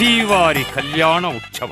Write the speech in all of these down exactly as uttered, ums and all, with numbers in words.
ಪ್ರತಿವಾರಿ ಕಲ್ಯಾಣ ಉತ್ಸವ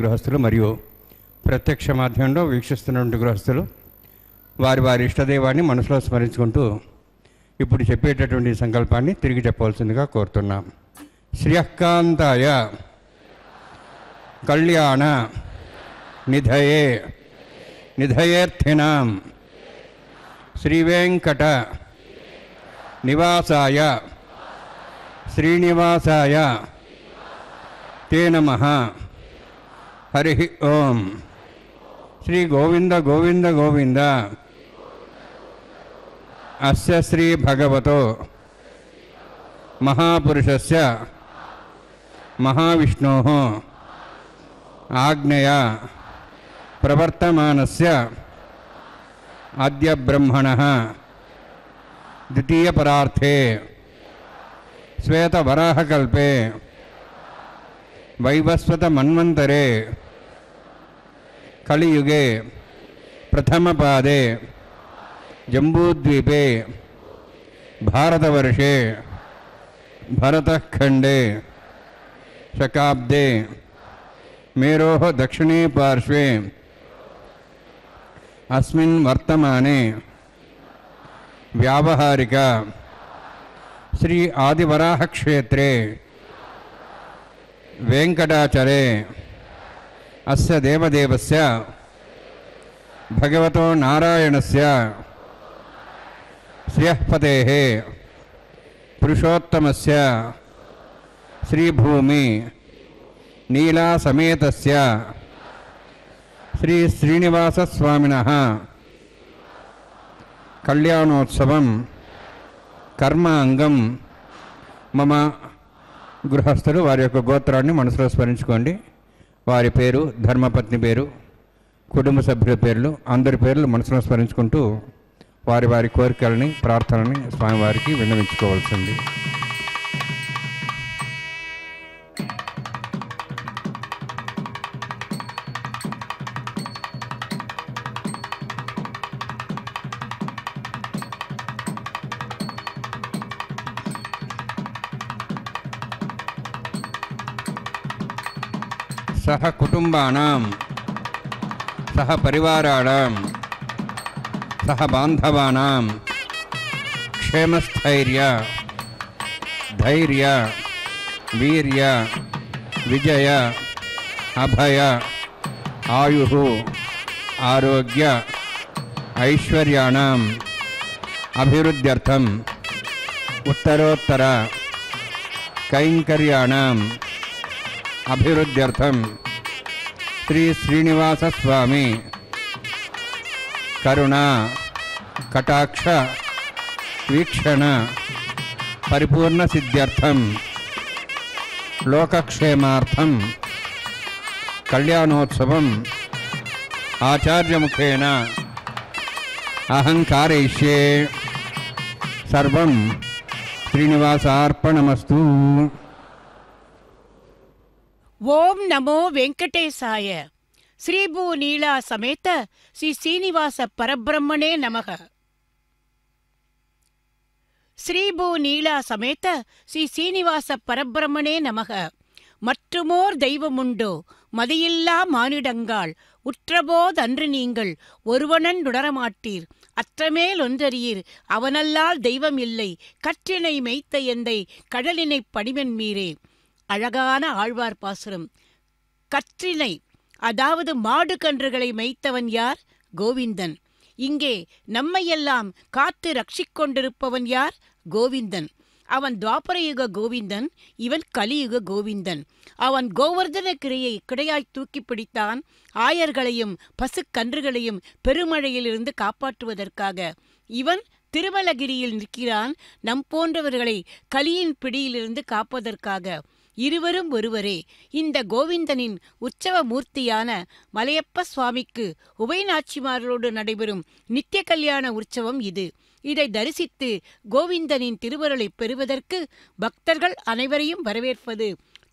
గృహస్థులు మరియు ప్రత్యక్ష మాధ్యమంలో వీక్షిస్తున్నటువంటి గృహస్థులు వారి వారి ఇష్టదేవాన్ని మనసులో స్మరించుకుంటూ ఇప్పుడు చెప్పేటటువంటి సంకల్పాన్ని తిరిగి చెప్పవలసిందిగా కోరుతున్నాం. శ్రీకాంతాయ కళ్యాణ నిధయే నిధయేర్థినాం శ్రీవేంకట నివాసాయ శ్రీనివాసాయ తే నమః. हरि ओम श्री गोविंद गोविंद गोविंद अस्य श्री भगवतो महापुरुषस्य महाविष्णोः आज्ञया प्रवर्तमानस्य आद्य ब्रह्मणः द्वितीय परार्थे श्वेत वराह कल्पे वैवस्वत मन्वंतरे कलियुगे प्रथमपादे जम्बूद्वीपे भारतवर्षे भरतखंडे शकाब्दे मेरोः दक्षिणे पार्श्वे अस्मिन् वर्तमाने व्यावहारिक श्री आदिवराह क्षेत्रे वेंकटाचले अस्य देवदेवस्य भगवतो नारायणस्य श्रीपतेः पुरुषोत्तमस्य श्रीभूमि नीला समेतस्य श्री श्रीनिवास स्वामिनः कल्याणोत्सवं कर्मांगं मम గృహస్థులు వారి యొక్క గోత్రాన్ని మనసులో స్మరించుకోండి. వారి పేరు, ధర్మపత్ని పేరు, కుటుంబ సభ్యుల పేర్లు, అందరి పేర్లు మనసులో స్మరించుకుంటూ వారి వారి కోరికలని ప్రార్థనని స్వామివారికి విన్నవించుకోవాల్సింది. सह कुटुंबानां सह परिवाराणां सह बांधवानां क्षेमस्थैर्य धैर्य वीर्य विजय अभय आयुः आरोग्य ऐश्वर्याणां अभिवृद्ध्यर्थं उत्तरोत्तर कैंकर्याणां अभिवृद्ध्यर्थं श्री श्रीनिवास स्वामी करुणा कटाक्ष वीक्षण परिपूर्ण सिद्ध्यर्थं लोकक्षेमार्थं कल्याणोत्सवं आचार्य मुखेन अहंकारयिष्ये. सर्वं श्रीनिवासार्पणमस्तु. ओम नमो वेंकटेशाय श्रीभू नीला समेत श्री श्रीनिवास परब्रह्मणे नमः. श्रीभू नीला समेत श्री श्रीनिवास परब्रह्मणे नमः. मற்றுமோர் தெய்வமுண்டோ மதியில்லா மானிடங்கள் உற்றபோது அன்று நீங்கள் ஒருவனன் உணரமாட்டீர் அற்றமேல் ஒன்றறியீர் அவனல்லால் தெய்வம் இல்லை கற்றினை மெய்த்த எந்தை கடலினை படிவன் மீறே. அழகான ஆழ்வார் பாசுரம். கற்றினை அதாவது மாடு கன்றுகளை மேய்த்தவன் யார்? கோவிந்தன். இங்கே நம்மையெல்லாம் காத்து ரட்சிக்கொண்டிருப்பவன் யார்? கோவிந்தன். அவன் துவாபரயுக கோவிந்தன், இவன் கலியுக கோவிந்தன். அவன் கோவர்தன கிரியை கிடையாய் தூக்கி பிடித்தான் ஆயர்களையும் பசுக்கன்றுகளையும் பெருமழையிலிருந்து காப்பாற்றுவதற்காக. இவன் திருமலகிரியில் நிற்கிறான் நம் போன்றவர்களை கலியின் பிடியிலிருந்து காப்பதற்காக. இருவரும் ஒருவரே. இந்த கோவிந்தனின் உற்சவ மூர்த்தியான மலையப்ப சுவாமிக்கு உபயநாச்சிமார்களோடு நடைபெறும் நித்திய கல்யாண உற்சவம் இது. இதை தரிசித்து கோவிந்தனின் திருவருளை பெறுவதற்கு பக்தர்கள் அனைவரையும் வரவேற்பது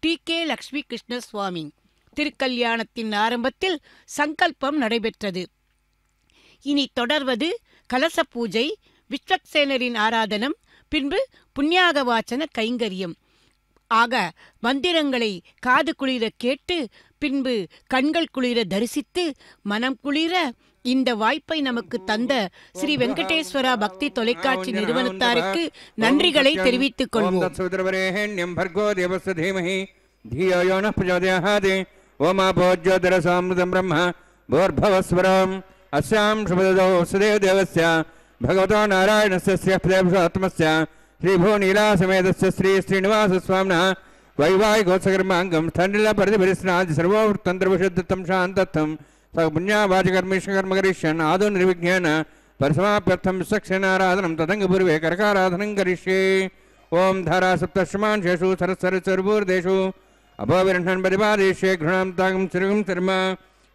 டி கே லட்சுமி கிருஷ்ண சுவாமி. திருக்கல்யாணத்தின் ஆரம்பத்தில் சங்கல்பம் நடைபெற்றது. இனி தொடர்வது கலச பூஜை, விஸ்வக்சேனரின் ஆராதனம், பின்பு புண்ணியாக வாசன கைங்கரியம். ஆக மந்திரங்களை காது குளிர கேட்டு, பின்பு கண்கள் குளிர தரிசித்து, மனம் குளிர இந்த வாய்ப்பை நமக்கு தந்த ஸ்ரீ வெங்கடேஸ்வரா பக்தி தொலைக்காட்சி நிறுவனத்தாருக்கு நன்றிகளை தெரிவித்துக் கொள்வோம். अस्यां शुभदो सुदेवदेवस्य भगवतो नारायणस्य प्रेषात्मस्य श्रीभुवनीलासमेतस्य श्री श्रीनिवासस्वामिनः वैवाहिकोत्सकर्माङ्गं तण्डिलपरिपरिस्नादिसर्वोत्तन्त्रविशुद्धं शान्तत्वं सपुण्यावाचकर्मीशकर्मकरिष्यन् आदौ निर्विघ्नेन परसमाप्यर्थं विश्वक्षेनाराधनं तदङ्गपूर्वे कर्काराधनं करिष्ये. ॐ धारा सप्तशमांशेषु सरसरसर्वूर्देषु अभविरह्णन् परिपादिष्ये घृणां तागं चिरगं शर्म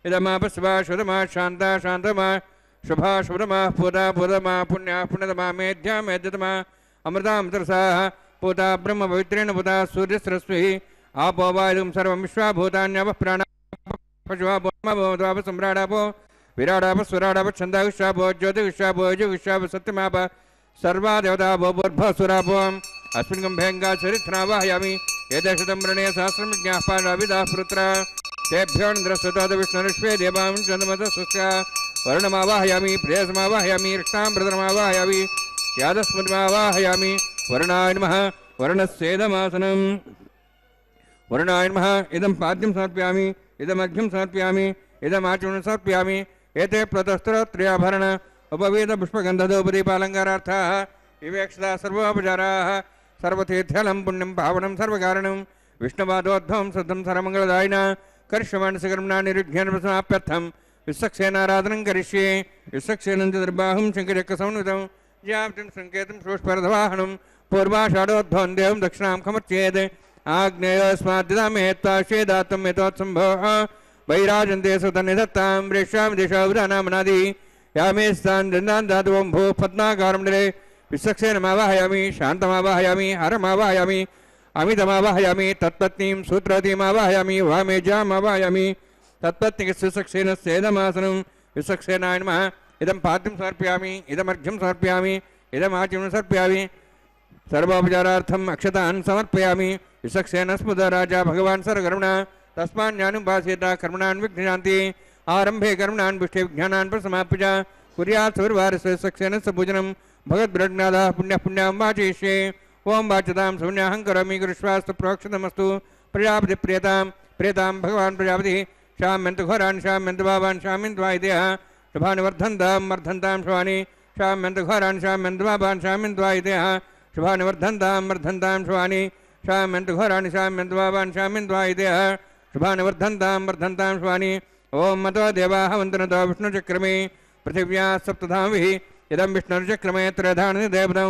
इदमापस्वा शुदमा शान्ता शान्तमा शुभा शुभमा पूता पूतमा पुण्या पुण्यतमा मेध्या मेध्यतमा अमृतामृतरसा पूता ब्रह्म पवित्रेण पूता सूर्यस्रस्वी आपोवायुं सर्वं विश्वाभूतान्यवः प्राणापशुवापो सम्राडापो विराडापस्वराडापो छन्दाविश्वापो ज्योतिविश्वापो योगिविश्वापो सत्यमाप सर्वा देवतापो भूर्भसुरापो अस्मिन् गम्भेङ्गा चरित्रावाहयामि एतशतं वृणे सहस्रं विज्ञाः पादाविदाः पुत्रा तेभ्योन्द्रसुताद विष्णुष्वे देवां चन्द्रमत सुस्या वर्णमावाहयामि प्रियसमावाहयामि रक्तामृतमावाहयामि यादस्मृतमावाहयामि वर्णाय नमः वर्णस्येदमासनं वर्णाय नमः इदं पाद्यं समर्पयामि इदमघ्यं समर्पयामि इदमाचूर्णं समर्पयामि एते प्रतस्त्रत्रयाभरण उपवेदपुष्पगन्धधूपदीपालङ्कारार्थाः विवेक्षिताः सर्वोपचाराः सर्वतीर्थलं पुण्यं पावनं सर्वकारणं विष्णुवादोद्धं सद्धं सर्वमङ्गलदायिना कर्षवाणसकर्मणा निरुघ्यनप्रसमाप्यर्थं विश्वक्सेनाराधनं करिष्ये. विश्वक्सेनं चतुर्बाहुं शङ्करचक्रसंनुतं ज्याप्तिं सङ्केतं श्रोष्परधवाहनं पूर्वाषाढोद्धवं देवं दक्षिणां कमर्चयेत् आग्नेयोऽस्माद्दिदामेत्ताशेदातं यतोत्सम्भवः वैराजन्ते सुतनिधत्तां रेषां दिशावधानामनादि यामेस्तान् दन्दान् धातुवं भूः पद्माकारमण्डले विश्वक्सेनमावाहयामि शान्तमावाहयामि हरमावाहयामि अमितमावाहयामि तत्पत्नीं सूत्रवतीमावाहयामि वामेजामावाहयामि तत्पत्नीकस्यविश्वक्सेनस्येदमासनं विश्वक्सेनाय नमः इदं पाद्यं समर्पयामि इदमर्घ्यं समर्पयामि इदमाचमनं समर्पयामि सर्वोपचारार्थम् अक्षतान् समर्पयामि. विश्वक्सेनस्मृत राजा भगवान् सर्वकर्मणा तस्मान्यानुभासेत कर्मणान् विघ्नान्ति आरम्भे कर्मणान् पुष्टे विज्ञानान् प्रसमाप्य च कुर्यात् सर्ववारस्य विश्वक्सेनस्य पूजनं भगवद्भृङ्गनादः पुण्यः पुण्यां वाचयिष्ये. ओं वाचतां शून्यहं करोमि गुरुश्वास्तु प्रोक्षितमस्तु प्रजापति प्रियतां प्रियतां भगवान् प्रजापतिः शाम्यन्तु घोरान् शाम्यन्तु भावान् शाम्यन्तु वायितयः शुभानि वर्धन्तां वर्धन्तां शुभानि शाम्यन्तु घोरान् शाम्यन्तु भावान् शाम्यन्तु वायितयः शुभानि वर्धन्तां वर्धन्तां शुभानि शाम्यन्तु घोरान् शाम्यन्तु भावान् शाम्यन्तु वायितयः शुभानि वर्धन्तां वर्धन्तां शुभानि. ओं मतो देवाः वन्दनतो विष्णुचक्रमे पृथिव्या सप्तधामभिः इदं विष्णुचक्रमे त्रयधानि देवतौ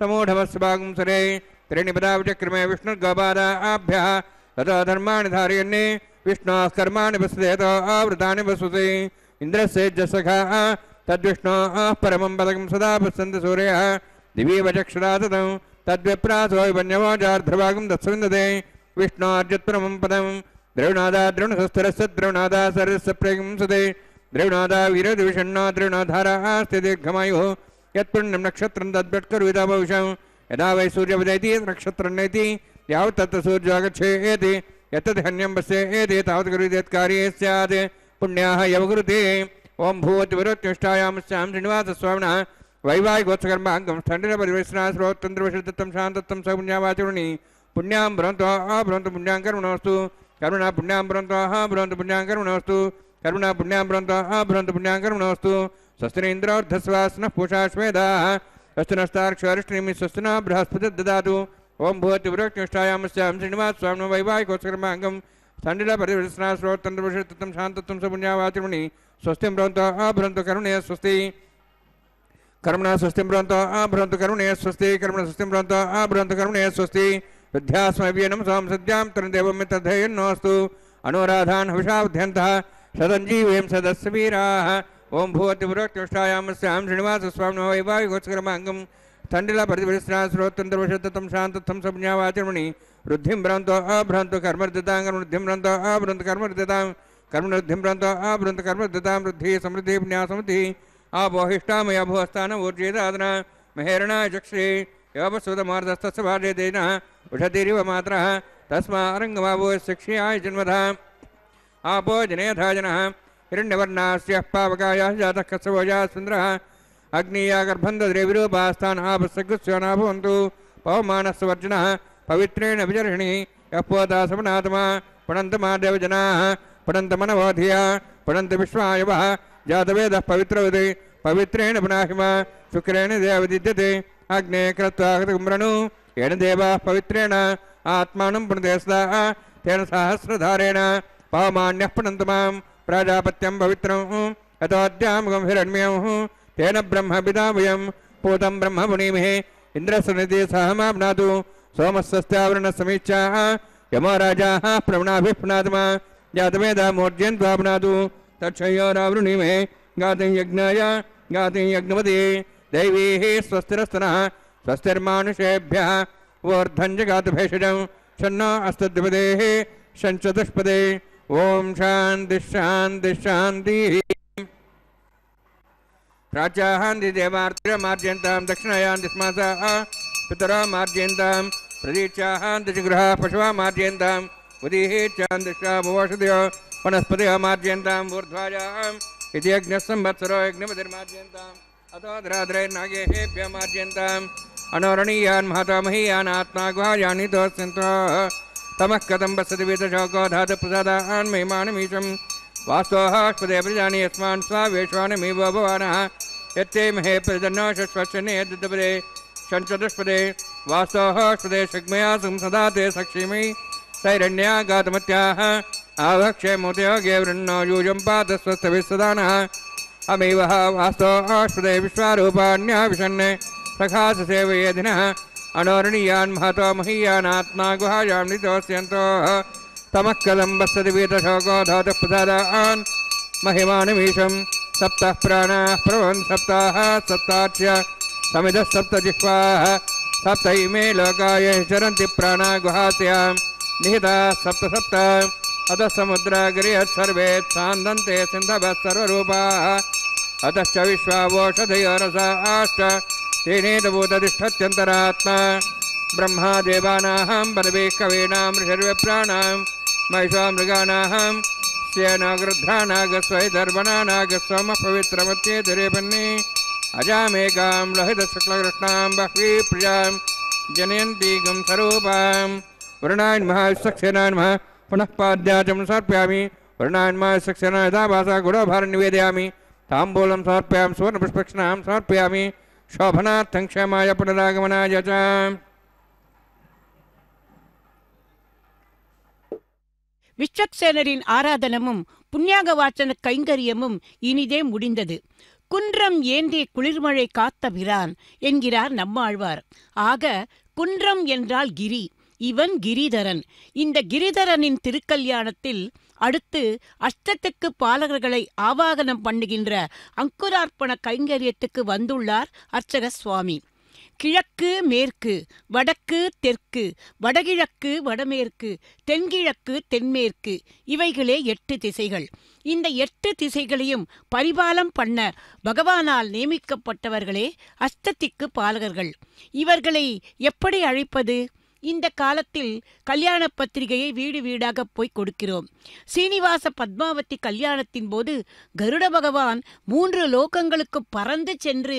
समूढमस्भागं सुरे त्रिणिपदावचक्रमे विष्णुर्गपादाभ्यः ततो धर्माणि धारयन्ने विष्णोः कर्माणि वसुदेतो आवृतानि वसुते इन्द्रस्य जसखाः तद्विष्णोः परमं पदकं सदा पश्यन्ति सूर्यः दिवीवचक्षराततं तद्विप्रासो वन्यमोजार्धभागं दत्सविन्दते विष्णोर्जत्परमं पदं द्रविणादा द्रविणसुस्तरस्य द्रविणादा सरस्य प्रेगं सुते द्रविणादा वीरदिविषण्णो द्रविणाधाराः स्ते दीर्घमायुः यत्पुण्यं नक्षत्रं तद्भट्कर्विदा भविष्यं यदा वै सूर्यपदयति नक्षत्रं नयति यावत् तत्र सूर्यागच्छेति यत्तद् हन्यं पश्येति तावत् कुर्वीति यत्कार्ये स्यात् पुण्याः यव कुरुते. ॐ भूवतिवरोत्युष्टायां स्यां श्रीनिवासस्वामिनः वैवाहिकोत्सकर्माङ्गं तण्डिलपरिपरिस्नादिसर्वोत्तन्त्रविशुद्धं शान्तत्वं सपुण्यावाचरुणि पुण्यां भ्रमन्तो भ्रमन्तो पुण्यां कर्मणोऽस्तु करुणा पुण्याम्बरंताः भवन्तु पुण्याङ्करुणोऽस्तु करुणा पुण्याम्बरंताः भवन्तु पुण्याङ्करुणोऽस्तु स्वस्तिरेन्द्रर्धस्वासनः पूषाश्वेदाः स्वस्तिरस्तार्क्ष्वारिष्ठिर्मिः स्वस्तिना बृहस्पतिः ददातु ओम भूत वृक्षनिष्ठायां श्याम श्रीनिवास स्वामिनो वैवाहिकोत्सर्माङ्गं सण्डिलपरिवृषणास्रोतन्द्रविषतत्वं शान्तत्वं सपुण्यावातिर्मणि स्वस्तिं भवन्तः भवन्तु करुणे स्वस्ति कर्मणा स्वस्तिं भवन्तः भवन्तु करुणे स्वस्ति कर्मणा स्वस्तिं भवन्तः भवन्तु करुणे स्वस्ति विद्यास्मभ्ये नमसां सद्यां तन्देवं मित्रधेयन्नोऽस्तु अनुराधान् हविषावध्यन्तः सदञ्जीवेम सदस्वीराः ओं भूवति वृक्षनिष्ठायां श्याम श्रीनिवास स्वामिनो वैवाहिकोत्सर्माङ्गं तंडिला परिवृष्णास्रोतन्द्रवशतम शांतम संज्ञावाचरमणि वृद्धिं भ्रांत अभ्रांत कर्मर्दितांगं वृद्धिं भ्रांत अभ्रांत कर्मर्दितां कर्मवृद्धिं भ्रांत अभ्रांत कर्मर्दितां वृद्धिः समृद्धिः न्यासमति आबोहिष्टामया भुवस्तान ऊर्जेदादना महेरणा चक्षे यवपस्वतमार्दस्तस्य भार्यतेन उषतिरिव मात्रः तस्मारङ्गमाभो शिक्ष्याय जन्मधा आपो जनेथा जनः हिरण्यवर्णास्य पावकायाः जातः कस्वोजाः सुन्दरः अग्निया गर्भंद्रेविरूपास्थान आपस्सुस्वनाभवन्तु पवमानस्वर्जिनः पवित्रेण विजर्षिणी यपोदासमनात्मा पणन्तमादेवजनाः पणन्तमनवधिया पणन्त विश्वायवः जातवेदः पवित्रवदे पवित्रेण पुनाहिमा शुक्रेण देवदिद्यते अग्ने कृत्वागतकुम्रणु येन देवाः पवित्रेण आत्मानं पुनदेशदाः तेन सहस्रधारेण पवमान्यः पणन्तमां प्राजापत्यं पवित्रं यतोऽद्यामुखं हिरण्मयः तेन ब्रह्म पितामयं पूतं ब्रह्म मुनिमहे इंद्रसनिधि सहमाप्नातु सोमस्यावरण समीक्षाः यमराजाः प्रवणाभिप्नात्मा जातवेदा मूर्जयन्त्वाप्नातु तक्षयोरावृणिमहे गातिं यज्ञाय गातिं यज्ञपते दैवीः स्वस्तिरस्तनः स्वस्तिर्मानुषेभ्यः वर्धं जगातभेषजं शन्नो अस्तद्विपदेः शं चतुष्पदे ओं शान्तिः शान्तिः शान्तिः राजाहांदि देवार्तिरमार्जयन्तां दक्षिणायां दिस्मासाः पितरामार्जयन्तां प्रदीक्षाहान्ति जिगृहा पशुवामार्जयन्तां उदीहेच्छान्दिष्टा भुवषदयो वनस्पतिमार्जयन्तां ऊर्ध्वायां इति यज्ञसंवत्सरो यज्ञपतिर्मार्जयन्तां अतो धराधरैर्नागेभ्यमार्जयन्तां अनोरणीयान् महातामहीयान् आत्मागुहायानितोऽस्यन्तो तमः कथं वसति वेदशोको धातुप्रसादान् महिमानमीशं वास्तोहास्पदे प्रजानि यस्मान् स्वावेश्वानमेव भवानः यत्ते महे प्रजन्नो शश्वशने यद्दपदे शञ्चतुष्पदे वास्तोहास्पदे सुग्मया सुं सदा ते सक्षिमी तैरण्यागातमत्याः आवक्षेमोदयोगे वृन्नो यूजं पात स्वस्थविस्सदानः अमेवः वास्तोहास्पदे विश्वारूपान्याविशन्ने सखास सेवयेधिनः अनोरणीयान् महतो महीयानात्मा गुहायां नितोऽस्यन्तोः तमः कलं वसति वेदशोको धातुः प्रसादान् महिमानमीशं सप्तः प्राणाः प्रभवन् सप्ताः सप्ताच्च समिदः सप्तजिह्वाः सप्त इमे लोकाय चरन्ति प्राणाः गुहास्यां निहिताः सप्त सप्त अतः समुद्राग्रयः सर्वे छान्दन्ते सिन्धवः सर्वरूपाः अतश्च विश्वावोषधयो रसाश्च तेनेतभूततिष्ठत्यन्तरात्मा ब्रह्मा देवानां बलवे कवीनां ऋषवे प्राणां महिषा मृगाणां सेनागृध्रानागस्वैधर्वनानागस्वमपवित्रमत्येतरेपन्ने अजामेकां लोहितशुक्लकृष्णां बह्वी प्रियां जनयन्तीगं स्वरूपां वरुणान् महाविश्वक्षेणान् महा पुनः पाद्याजं समर्पयामि वरुणान् महाविश्वक्षेणान् यथाभासा गुणोभारं निवेदयामि ताम्बूलं समर्पयामि सुवर्णपुष्पक्षणां समर्पयामि शोभनार्थं क्षमाय पुनरागमनाय च விஷ்வக்சேனரின் ஆராதனமும் புண்ணியாக வாச்சன கைங்கரியமும் இனிதே முடிந்தது. குன்றம் ஏந்திய குளிர்மழை காத்த பிரான் என்கிறார் நம்மாழ்வார். ஆக குன்றம் என்றால் கிரி, இவன் கிரிதரன். இந்த கிரிதரனின் திருக்கல்யாணத்தில் அடுத்து அஷ்டத்துக்கு பாலகர்களை ஆவாகனம் பண்ணுகின்ற அங்குரார்ப்பண கைங்கரியத்துக்கு வந்துள்ளார் அர்ச்சக சுவாமி. கிழக்கு மேற்கு வடக்கு தெற்கு வடகிழக்கு வடமேற்கு தென்கிழக்கு தென்மேற்கு இவைகளே எட்டு திசைகள். இந்த எட்டு திசைகளையும் பரிபாலம் பண்ண பகவானால் நியமிக்கப்பட்டவர்களே அஷ்டதிக்கு பாலகர்கள். இவர்களை எப்படி அழைப்பது? இந்த காலத்தில் கல்யாண பத்திரிகையை வீடு வீடாக போய் கொடுக்கிறோம். சீனிவாச பத்மாவதி கல்யாணத்தின் போது கருட பகவான் மூன்று லோகங்களுக்கு பறந்து சென்று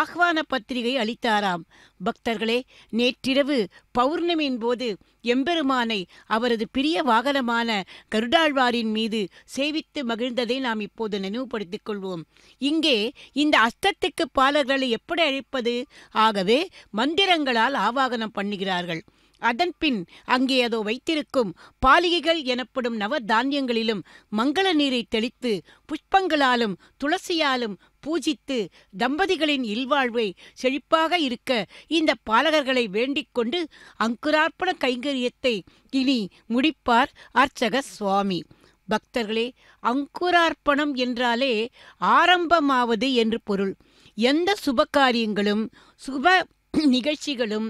ஆஹ்வான பத்திரிகை அளித்தாராம். பக்தர்களே, நேற்றிரவு பௌர்ணமியின் போது எம்பெருமானை அவரது பிரிய வாகனமான கருடாழ்வாரின் மீது சேவித்து மகிழ்ந்ததை நாம் இப்போது நினைவுபடுத்திக் கொள்வோம். இங்கே இந்த அஷ்டத்திக்கு பாலர்களை எப்படி அழைப்பது? ஆகவே மந்திரங்களால் ஆவாகனம் பண்ணுகிறார்கள். அதன்பின் அங்கே அதோ வைத்திருக்கும் பாலிகைகள் எனப்படும் நவ தானியங்களிலும் மங்கள நீரை தெளித்து புஷ்பங்களாலும் துளசியாலும் பூஜித்து தம்பதிகளின் இல்வாழ்வை செழிப்பாக இருக்க இந்த பாலகர்களை வேண்டிக் கொண்டு அங்குரார்ப்பண கைங்கரியத்தை இனி முடிப்பார் அர்ச்சக சுவாமி. பக்தர்களே, அங்குரார்ப்பணம் என்றாலே ஆரம்பமாவது என்று பொருள். எந்த சுபகாரியங்களும் சுப நிகழ்ச்சிகளும்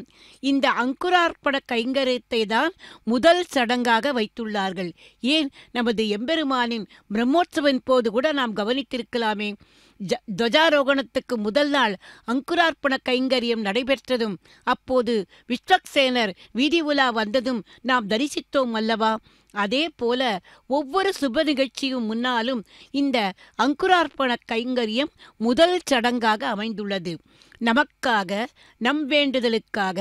இந்த அங்குரார்ப்பண கைங்கரியத்தை தான் முதல் சடங்காக வைத்துள்ளார்கள். ஏன், நமது எம்பெருமானின் பிரம்மோற்சவின் போது கூட நாம் கவனித்திருக்கலாமே, ஜ துவஜாரோகணத்துக்கு முதல் நாள் அங்குரார்ப்பண கைங்கரியம் நடைபெற்றதும் அப்போது விஸ்வக்சேனர் வீதி உலா வந்ததும் நாம் தரிசித்தோம் அல்லவா? அதே போல ஒவ்வொரு சுப நிகழ்ச்சியும் முன்னாலும் இந்த அங்குரார்ப்பண கைங்கரியம் முதல் சடங்காக அமைந்துள்ளது. நமக்காக, நம் வேண்டுதலுக்காக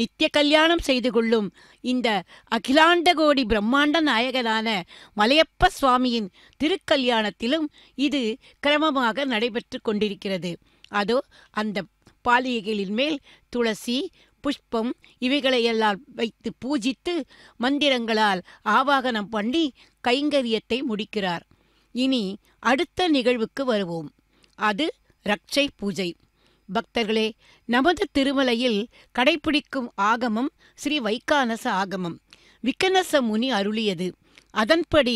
நித்திய கல்யாணம் செய்து கொள்ளும் இந்த அகிலாண்ட கோடி பிரம்மாண்ட நாயகனான மலையப்ப சுவாமியின் திருக்கல்யாணத்திலும் இது கிரமமாக நடைபெற்று கொண்டிருக்கிறது. அதோ அந்த பாலிகைகளின் மேல் துளசி புஷ்பம் இவைகளையெல்லாம் வைத்து பூஜித்து மந்திரங்களால் ஆவாகனம் பண்ணி கைங்கரியத்தை முடிக்கிறார். இனி அடுத்த நிகழ்வுக்கு வருவோம். அது ரட்சை பூஜை. பக்தர்களே, நமது திருமலையில் கடைபிடிக்கும் ஆகமம் ஸ்ரீ வைகானச ஆகமம், விக்கனச முனி அருளியது. அதன்படி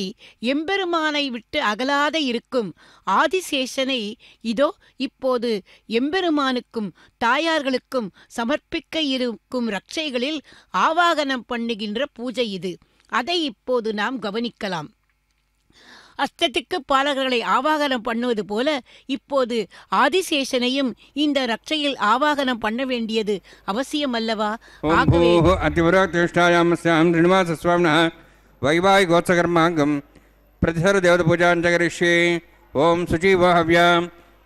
எம்பெருமானை விட்டு அகலாத இருக்கும் ஆதிசேஷனை இதோ இப்போது எம்பெருமானுக்கும் தாயார்களுக்கும் சமர்ப்பிக்க இருக்கும் ரட்சைகளில் ஆவாகனம் பண்ணுகின்ற பூஜை இது. அதை இப்போது நாம் கவனிக்கலாம். அஷ்டதிக்கு பாலகர்களை ஆவாகனம் பண்ணுவது போல இப்போது ஆதிசேஷனையும் இந்த ரட்சையில் ஆவாகனம் பண்ண வேண்டியது அவசியம் அல்லவா? वैवाहि गोत्सकर्मांगं प्रतिसर देवता पूजा जगरिष्ये ओम सुचीवा हव्यां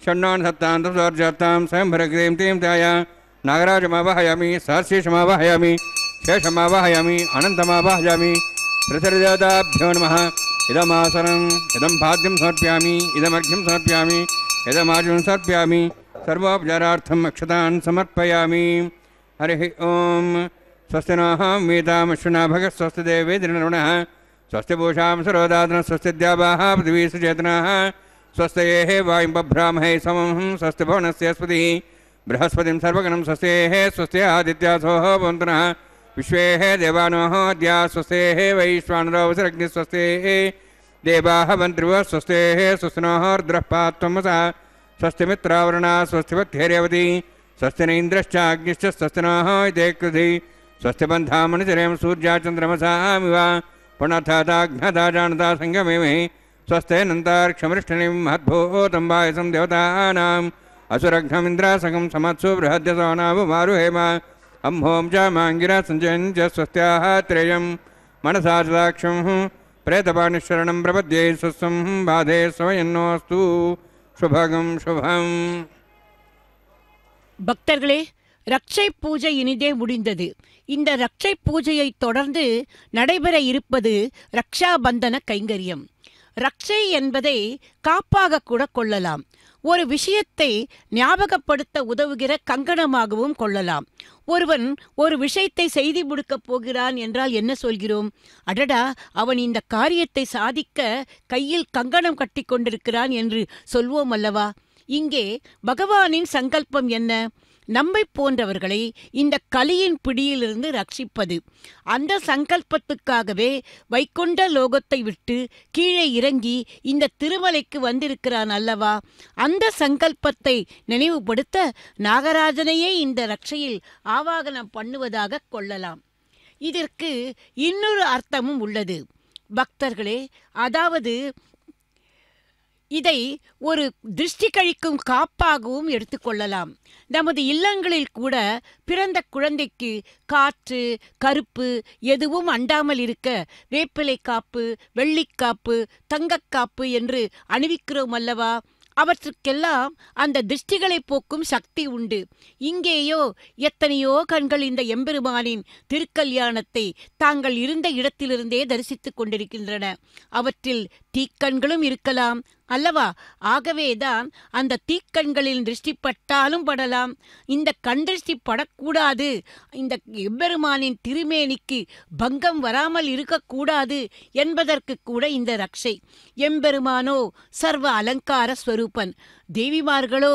षण्णान् सत्तान् दुर्जातां स्वयंभरग्रीं तीं ताया नागराजमावाहयामि सहर्षिषमावाहयामि शेषमावाहयामि अनन्तमावाहयामि प्रतिसर देवताभ्यो नमः इदमासनं इदं भाद्यं समर्पयामि इदमर्घ्यं समर्पयामि इदमार्जुनं समर्पयामि सर्वोपचारार्थं अक्षतान् समर्पयामि हरिः ओम स्वस्ति नः मेधामश्वनाभः स्वस्ति देवेन्द्रनः स्वस्ति पूषां सरोदातनः स्वस्ति द्यावाः पृथिवी सुचेतनाः स्वस्तेः वायुं बभ्रामहे समं स्वस्ति भुवनस्यस्पतिः बृहस्पतिं सर्वगणं स्वस्तेः स्वस्ति आदित्या सोः भवन्तु नः विश्वेः देवानोः अद्या स्वस्तेः वैश्वानरोऽवसरग्निः स्वस्तेः देवाः भवन्तु स्वस्तेः स्वस्तिनोः रुद्रः पातु त्वमसः स्वस्ति मित्रावरुणः स्वस्ति पत्युरेवती स्वस्ति न इन्द्रश्च अग्निश्च स्वस्ति नः इत्येकृधि स्वस्थ बंधा मणिचरम सूर्या चंद्रमसा मिवा पुणथाघ्नता जानता संगमे मे स्वस्थ नंताक्षमृष्टि महद्भूतंबायसम देवता असुरघ्नमिंद्रासकम समत्सु बृहद्यसौनावुमारुहेम अं हों च मांगिरा संचयन च स्वस्थ्याः त्रयं मनसा सदाक्षं प्रेतपाणिशरणं प्रपद्ये स्वस्वं बाधे स्वयन्नोऽस्तु शुभगं शुभं. भक्तர்களே, ரட்சை பூஜை இனிதே முடிந்தது. இந்த ரட்சை பூஜையை தொடர்ந்து நடைபெற இருப்பது ரக்ஷாபந்தன கைங்கரியம். ரட்சை என்பதை காப்பாக கூட கொள்ளலாம். ஒரு விஷயத்தை ஞாபகப்படுத்த உதவுகிற கங்கணமாகவும் கொள்ளலாம். ஒருவன் ஒரு விஷயத்தை செய்து முடிக்கப் போகிறான் என்றால் என்ன சொல்கிறோம்? அடடா, அவன் இந்த காரியத்தை சாதிக்க கையில் கங்கணம் கட்டி கொண்டிருக்கிறான் என்று சொல்வோம் அல்லவா? இங்கே பகவானின் சங்கல்பம் என்ன? நம்மை போன்றவர்களை இந்த கலியின் பிடியிலிருந்து ரட்சிப்பது. அந்த சங்கல்பத்துக்காகவே வைகுண்ட லோகத்தை விட்டு கீழே இறங்கி இந்த திருமலைக்கு வந்திருக்கிறான் அல்லவா? அந்த சங்கல்பத்தை நினைவுபடுத்த நாகராஜனையே இந்த ரட்சையில் ஆவாகனம் பண்ணுவதாக கொள்ளலாம். இதற்கு இன்னொரு அர்த்தமும் உள்ளது பக்தர்களே. அதாவது இதை ஒரு திருஷ்டி கழிக்கும் காப்பாகவும் எடுத்துக்கொள்ளலாம். நமது இல்லங்களில் கூட பிறந்த குழந்தைக்கு காற்று கருப்பு எதுவும் அண்டாமல் இருக்க வேப்பிலை காப்பு, வெள்ளிக்காப்பு, தங்கக்காப்பு என்று அணிவிக்கிறோம் அல்லவா? அவற்றுக்கெல்லாம் அந்த திருஷ்டிகளை போக்கும் சக்தி உண்டு. இங்கேயோ எத்தனையோ கண்கள் இந்த எம்பெருமானின் திருக்கல்யாணத்தை தாங்கள் இருந்த இடத்திலிருந்தே தரிசித்துக் கொண்டிருக்கின்றன. அவற்றில் தீக்கண்களும் இருக்கலாம் அல்லவா? ஆகவேதான் அந்த தீக்கண்களில் திருஷ்டி பட்டாலும் படலாம். இந்த கண் திருஷ்டி படக்கூடாது, இந்த எம்பெருமானின் திருமேனிக்கு பங்கம் வராமல் இருக்கக்கூடாது என்பதற்கு கூட இந்த ரக்ஷை. எம்பெருமானோ சர்வ அலங்கார ஸ்வரூபன், தேவிமார்களோ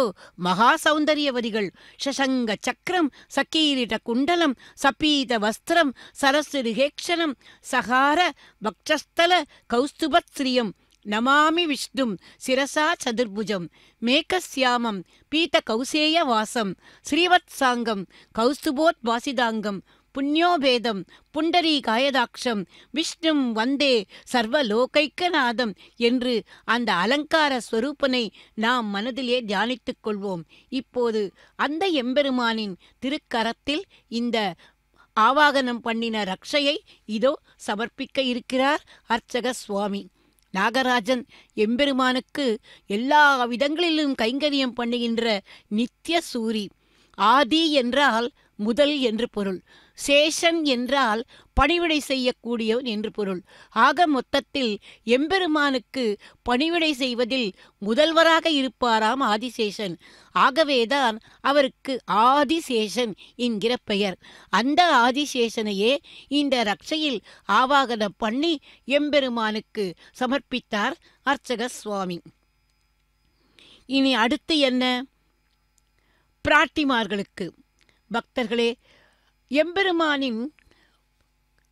மகா சௌந்தரியவதிகள். சசங்க சக்கரம், சக்கீரிட குண்டலம், சபீத வஸ்திரம், சரசுருகேக்ஷணம், சகார வக்ஷஸ்தல கௌஸ்துபஸ்ரீயம், நமாமி விஷ்ணும் சிரசா சதுர்புஜம், மேகசியாமம் பீத கௌசேய வாசம், ஸ்ரீவத்சாங்கம் கௌஸ்துபோத் வாசிதாங்கம், புண்ணியோபேதம் புண்டரி காயதாட்சம், விஷ்ணும் வந்தே சர்வலோகைக்கநாதம் என்று அந்த அலங்கார ஸ்வரூபனை நாம் மனதிலே தியானித்துக் கொள்வோம். இப்போது அந்த எம்பெருமானின் திருக்கரத்தில் இந்த ஆவாகனம் பண்ணின ரக்ஷையை இதோ சமர்ப்பிக்க இருக்கிறார் அர்ச்சக சுவாமி. நாகராஜன் எம்பெருமானுக்கு எல்லா விதங்களிலும் கைங்கரியம் பண்ணுகின்ற நித்திய சூரி. ஆதி என்றால் முதல் என்று பொருள், சேஷன் என்றால் பணிவிடை செய்யக்கூடியவன் என்று பொருள். ஆக மொத்தத்தில் எம்பெருமானுக்கு பணிவிடை செய்வதில் முதல்வராக இருப்பாராம் ஆதிசேஷன். ஆகவேதான் அவருக்கு ஆதிசேஷன் என்கிற பெயர். அந்த ஆதிசேஷனையே இந்த ரக்ஷையில் ஆவாகனம் பண்ணி எம்பெருமானுக்கு சமர்ப்பித்தார் அர்ச்சக சுவாமி. இனி அடுத்து என்ன? பிராட்டிமார்களுக்கு. பக்தர்களே, எம்பெருமானின்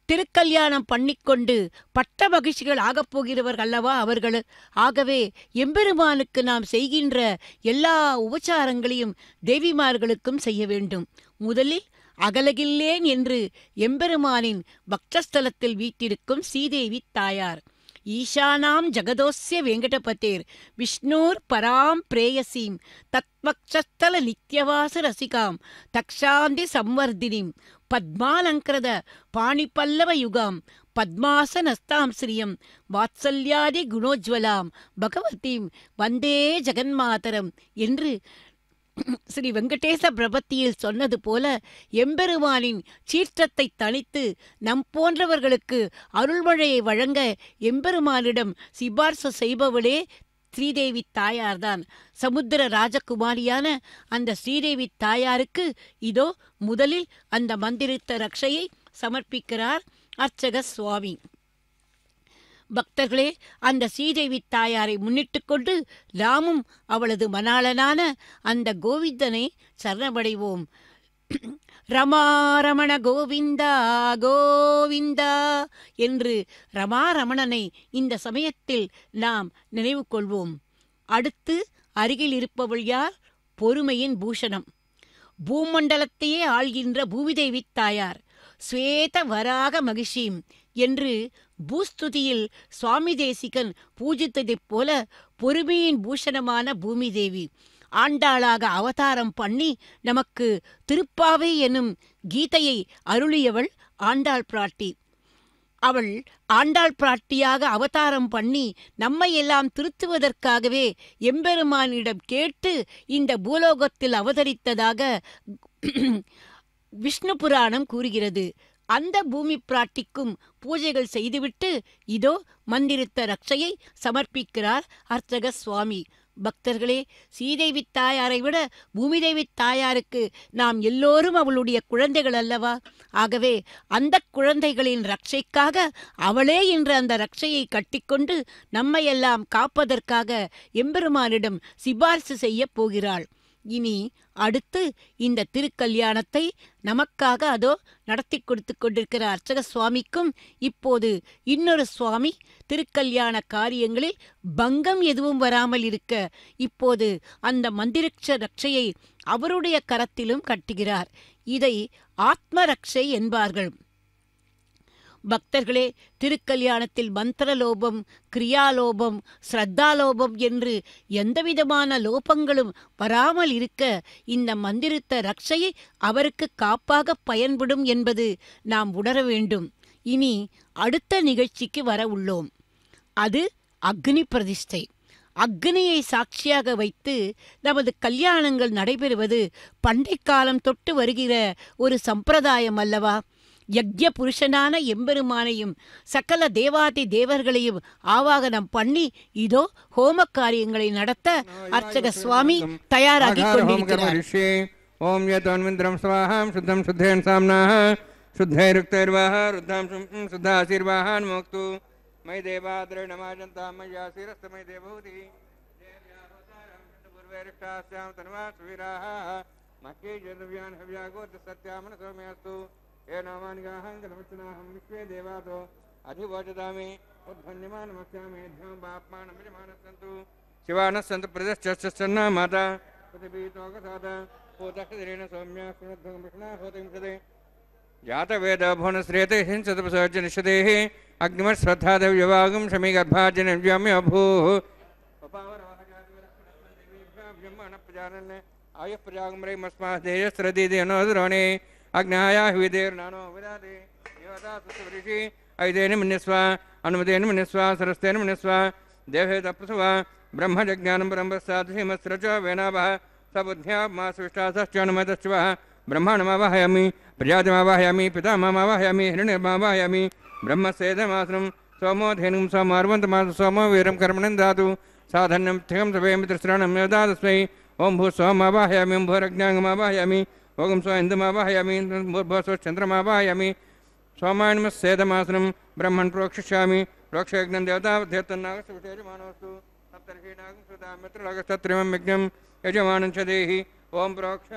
திருக்கல்யாணம் பண்ணிக்கொண்டு பட்ட மகிழ்ச்சிகள் ஆகப் போகிறவர்கள் அல்லவா அவர்கள். ஆகவே எம்பெருமானுக்கு நாம் செய்கின்ற எல்லா உபச்சாரங்களையும் தேவிமார்களுக்கும் செய்ய வேண்டும். முதலில் அகலகில்லேன் என்று எம்பெருமானின் பக்தஸ்தலத்தில் வீட்டிருக்கும் சீதேவி தாயார். ஈசானாம் ஜகதோஸ்ய வெங்கடபதேர் விஷ்ணூர் பராம் பிரேயசீம் தத்வக்ஷஸ்தல நித்யவாச ரசிகாம் தக்ஷாந்தி சம்வர்தினிம் பத்மாலங்கிரத பாணிபல்லவ யுகாம் பத்மாசனஸ்தாம் ஸ்ரீயம் வாத்சல்யாதி குணோஜ்வலாம் பகவதீம் வந்தே ஜெகன்மாதரம் என்று ஸ்ரீ வெங்கடேச பிரபத்தியில் சொன்னது போல எம்பெருமானின் சீற்றத்தை தணித்து நம் போன்றவர்களுக்கு அருள்மழையை வழங்க எம்பெருமானிடம் சிபார்சு செய்பவளே ஸ்ரீதேவி தாயார்தான். சமுத்திர ராஜகுமாரியான அந்த ஸ்ரீதேவி தாயாருக்கு இதோ முதலில் அந்த மந்திரித்த ரக்ஷையை சமர்ப்பிக்கிறார் அர்ச்சக சுவாமி. பக்தர்களே, அந்த ஸ்ரீதேவி தாயாரை முன்னிட்டு கொண்டு நாமும் அவளது மணாளனான அந்த கோவிந்தனை சரணமடைவோம். ரமா ரமண கோவிந்தா கோவிந்தா என்று ரமாரமணனை இந்த சமயத்தில் நாம் நினைவு கொள்வோம். அடுத்து அருகில் இருப்பவள் யார்? பொறுமையின் பூஷணம், பூமண்டலத்தையே ஆள்கின்ற பூமிதேவி தாயார். ஸ்வேத வராக மகிஷீம் என்று பூஸ்துதியில் சுவாமி தேசிகன் பூஜித்ததைப் போல பொறுமையின் பூஷணமான பூமி தேவி ஆண்டாளாக அவதாரம் பண்ணி நமக்கு திருப்பாவை எனும் கீதையை அருளியவள் ஆண்டாள் பிராட்டி. அவள் ஆண்டாள் பிராட்டியாக அவதாரம் பண்ணி நம்மை எல்லாம் திருத்துவதற்காகவே எம்பெருமானிடம் கேட்டு இந்த பூலோகத்தில் அவதரித்ததாக விஷ்ணு புராணம் கூறுகிறது. அந்த பூமி பிராட்டிக்கும் பூஜைகள் செய்துவிட்டு இதோ மந்திரித்த ரக்ஷையை சமர்ப்பிக்கிறார் அர்ச்சக சுவாமி. பக்தர்களே, சீதேவி தாயாரை விட பூமிதேவி தாயாருக்கு நாம் எல்லோரும் அவளுடைய குழந்தைகள் அல்லவா? ஆகவே அந்த குழந்தைகளின் ரக்ஷைக்காக அவளே இன்று அந்த ரக்ஷையை கட்டிக்கொண்டு நம்மையெல்லாம் காப்பதற்காக எம்பெருமானிடம் சிபார்சு செய்ய போகிறாள். இனி அடுத்து இந்த திருக்கல்யாணத்தை நமக்காக அதோ நடத்தி கொடுத்து கொண்டிருக்கிற அர்ச்சக சுவாமிக்கும் இப்போது இன்னொரு சுவாமி திருக்கல்யாண காரியங்களில் பங்கம் எதுவும் வராமல் இருக்க இப்போது அந்த மந்திரக்ஷ ரக்ஷையை அவருடைய கரத்திலும் கட்டுகிறார். இதை ஆத்மரக்ஷை என்பார்கள். பக்தர்களே, திருக்கல்யாணத்தில் மந்திரலோபம், கிரியாலோபம், ஸ்ரத்தாலோபம் என்று எந்தவிதமான லோபங்களும் வராமல் இருக்க இந்த மந்திரித்த ரக்ஷையை அவருக்கு காப்பாக பயன்படும் என்பது நாம் உணர வேண்டும். இனி அடுத்த நிகழ்ச்சிக்கு வர உள்ளோம். அது அக்னி பிரதிஷ்டை. அக்னியை சாட்சியாக வைத்து நமது கல்யாணங்கள் நடைபெறுவது பண்டைக்காலம் தொட்டு வருகிற ஒரு சம்பிரதாயம் அல்லவா? யக்ஞ புருஷனான எம்பெருமானையும் சகல தேவாதி தேவர்களையும் ஆவாகனம் பண்ணி இதோ ஹோம காரியங்களை நடத்த அர்ச்சக சுவாமி தயாராகி கொண்டிருக்கிறார். ஓம் யதோன்விந்திரம் ஸ்வாஹாம் சுத்தம் சுத்தேன் சாம்னாஹ சுத்தேருக்தேர்வாஹ ருத்தாம் சுத்தாசிர்வாஹான் மோக்து மை தேவாத்ரே நமாஜந்தாம் மய்யாசிரஸ்தமை தேவூதி தேவ்யாவதாரம் பூர்வேரிஷ்டாஸ்யாம் தன்வா சுவீராஹ மக்கே ஜதுவ்யான் ஹவ்யாகோத் சத்யாமன சோமேஸ்து ये नामान्याहं गलवचनाहं विश्वे देवातो अधिवाजदामे उद्धन्यमान मक्यामे ध्यान बापमान मिजमानसंतु शिवानसंतु प्रदर्शचचचन्ना माता प्रतिबीतोगसादा पोतक्षेत्रेण सौम्या कुलधं मिष्णा होतिंशदे जातवेदा भोनस्रेते हिंसतपसर्जनिष्देहि अग्निमत् श्रद्धादेव्यवागम समीगर्भाजनव्यामे अभूः पपावरवाहजातवेरक्षणपदेव्याभ्यम्मानप्रजानने आयप्रजागमरे मस्मादेयस्त्रदीदेनोद्रोणे अग्नाया विदेर नानो विदादे देवता सुतवृषि ऐदेन मन्यस्वा अनुमदेन मन्यस्वा सरस्तेन मन्यस्वा देवहेत प्रसवा ब्रह्मज्ञानं ब्रह्मसाधुमस्त्रच वेनावः सबुद्ध्या मा सुष्टासश्चनुमतश्चवः ब्रह्माणमावाहयामि प्रजातमावाहयामि पितामहमावाहयामि हिरण्यमावाहयामि ब्रह्मसेदमासनं सोमो धेनुं सोमार्वन्तमासु सोमो वीरं कर्मणं दातु साधन्यं थिकं सवेमित्रश्रणं यदादस्मै ओं भूस्वामावाहयामि भूरज्ञाङ्गमावाहयामि ओगम स्व इंदमावाहयामी भस्व चंद्रमावाहयामी स्वामायनम सेदमासनम ब्रह्मण प्रोक्षिष्यामी प्रोक्षयज्ञ देवता देवतन्नागस विशेष मानवस्तु सप्तर्षि नागम सुदामित्र लगस्तत्रिमं यज्ञम यजमानं च देहि ओम प्रोक्ष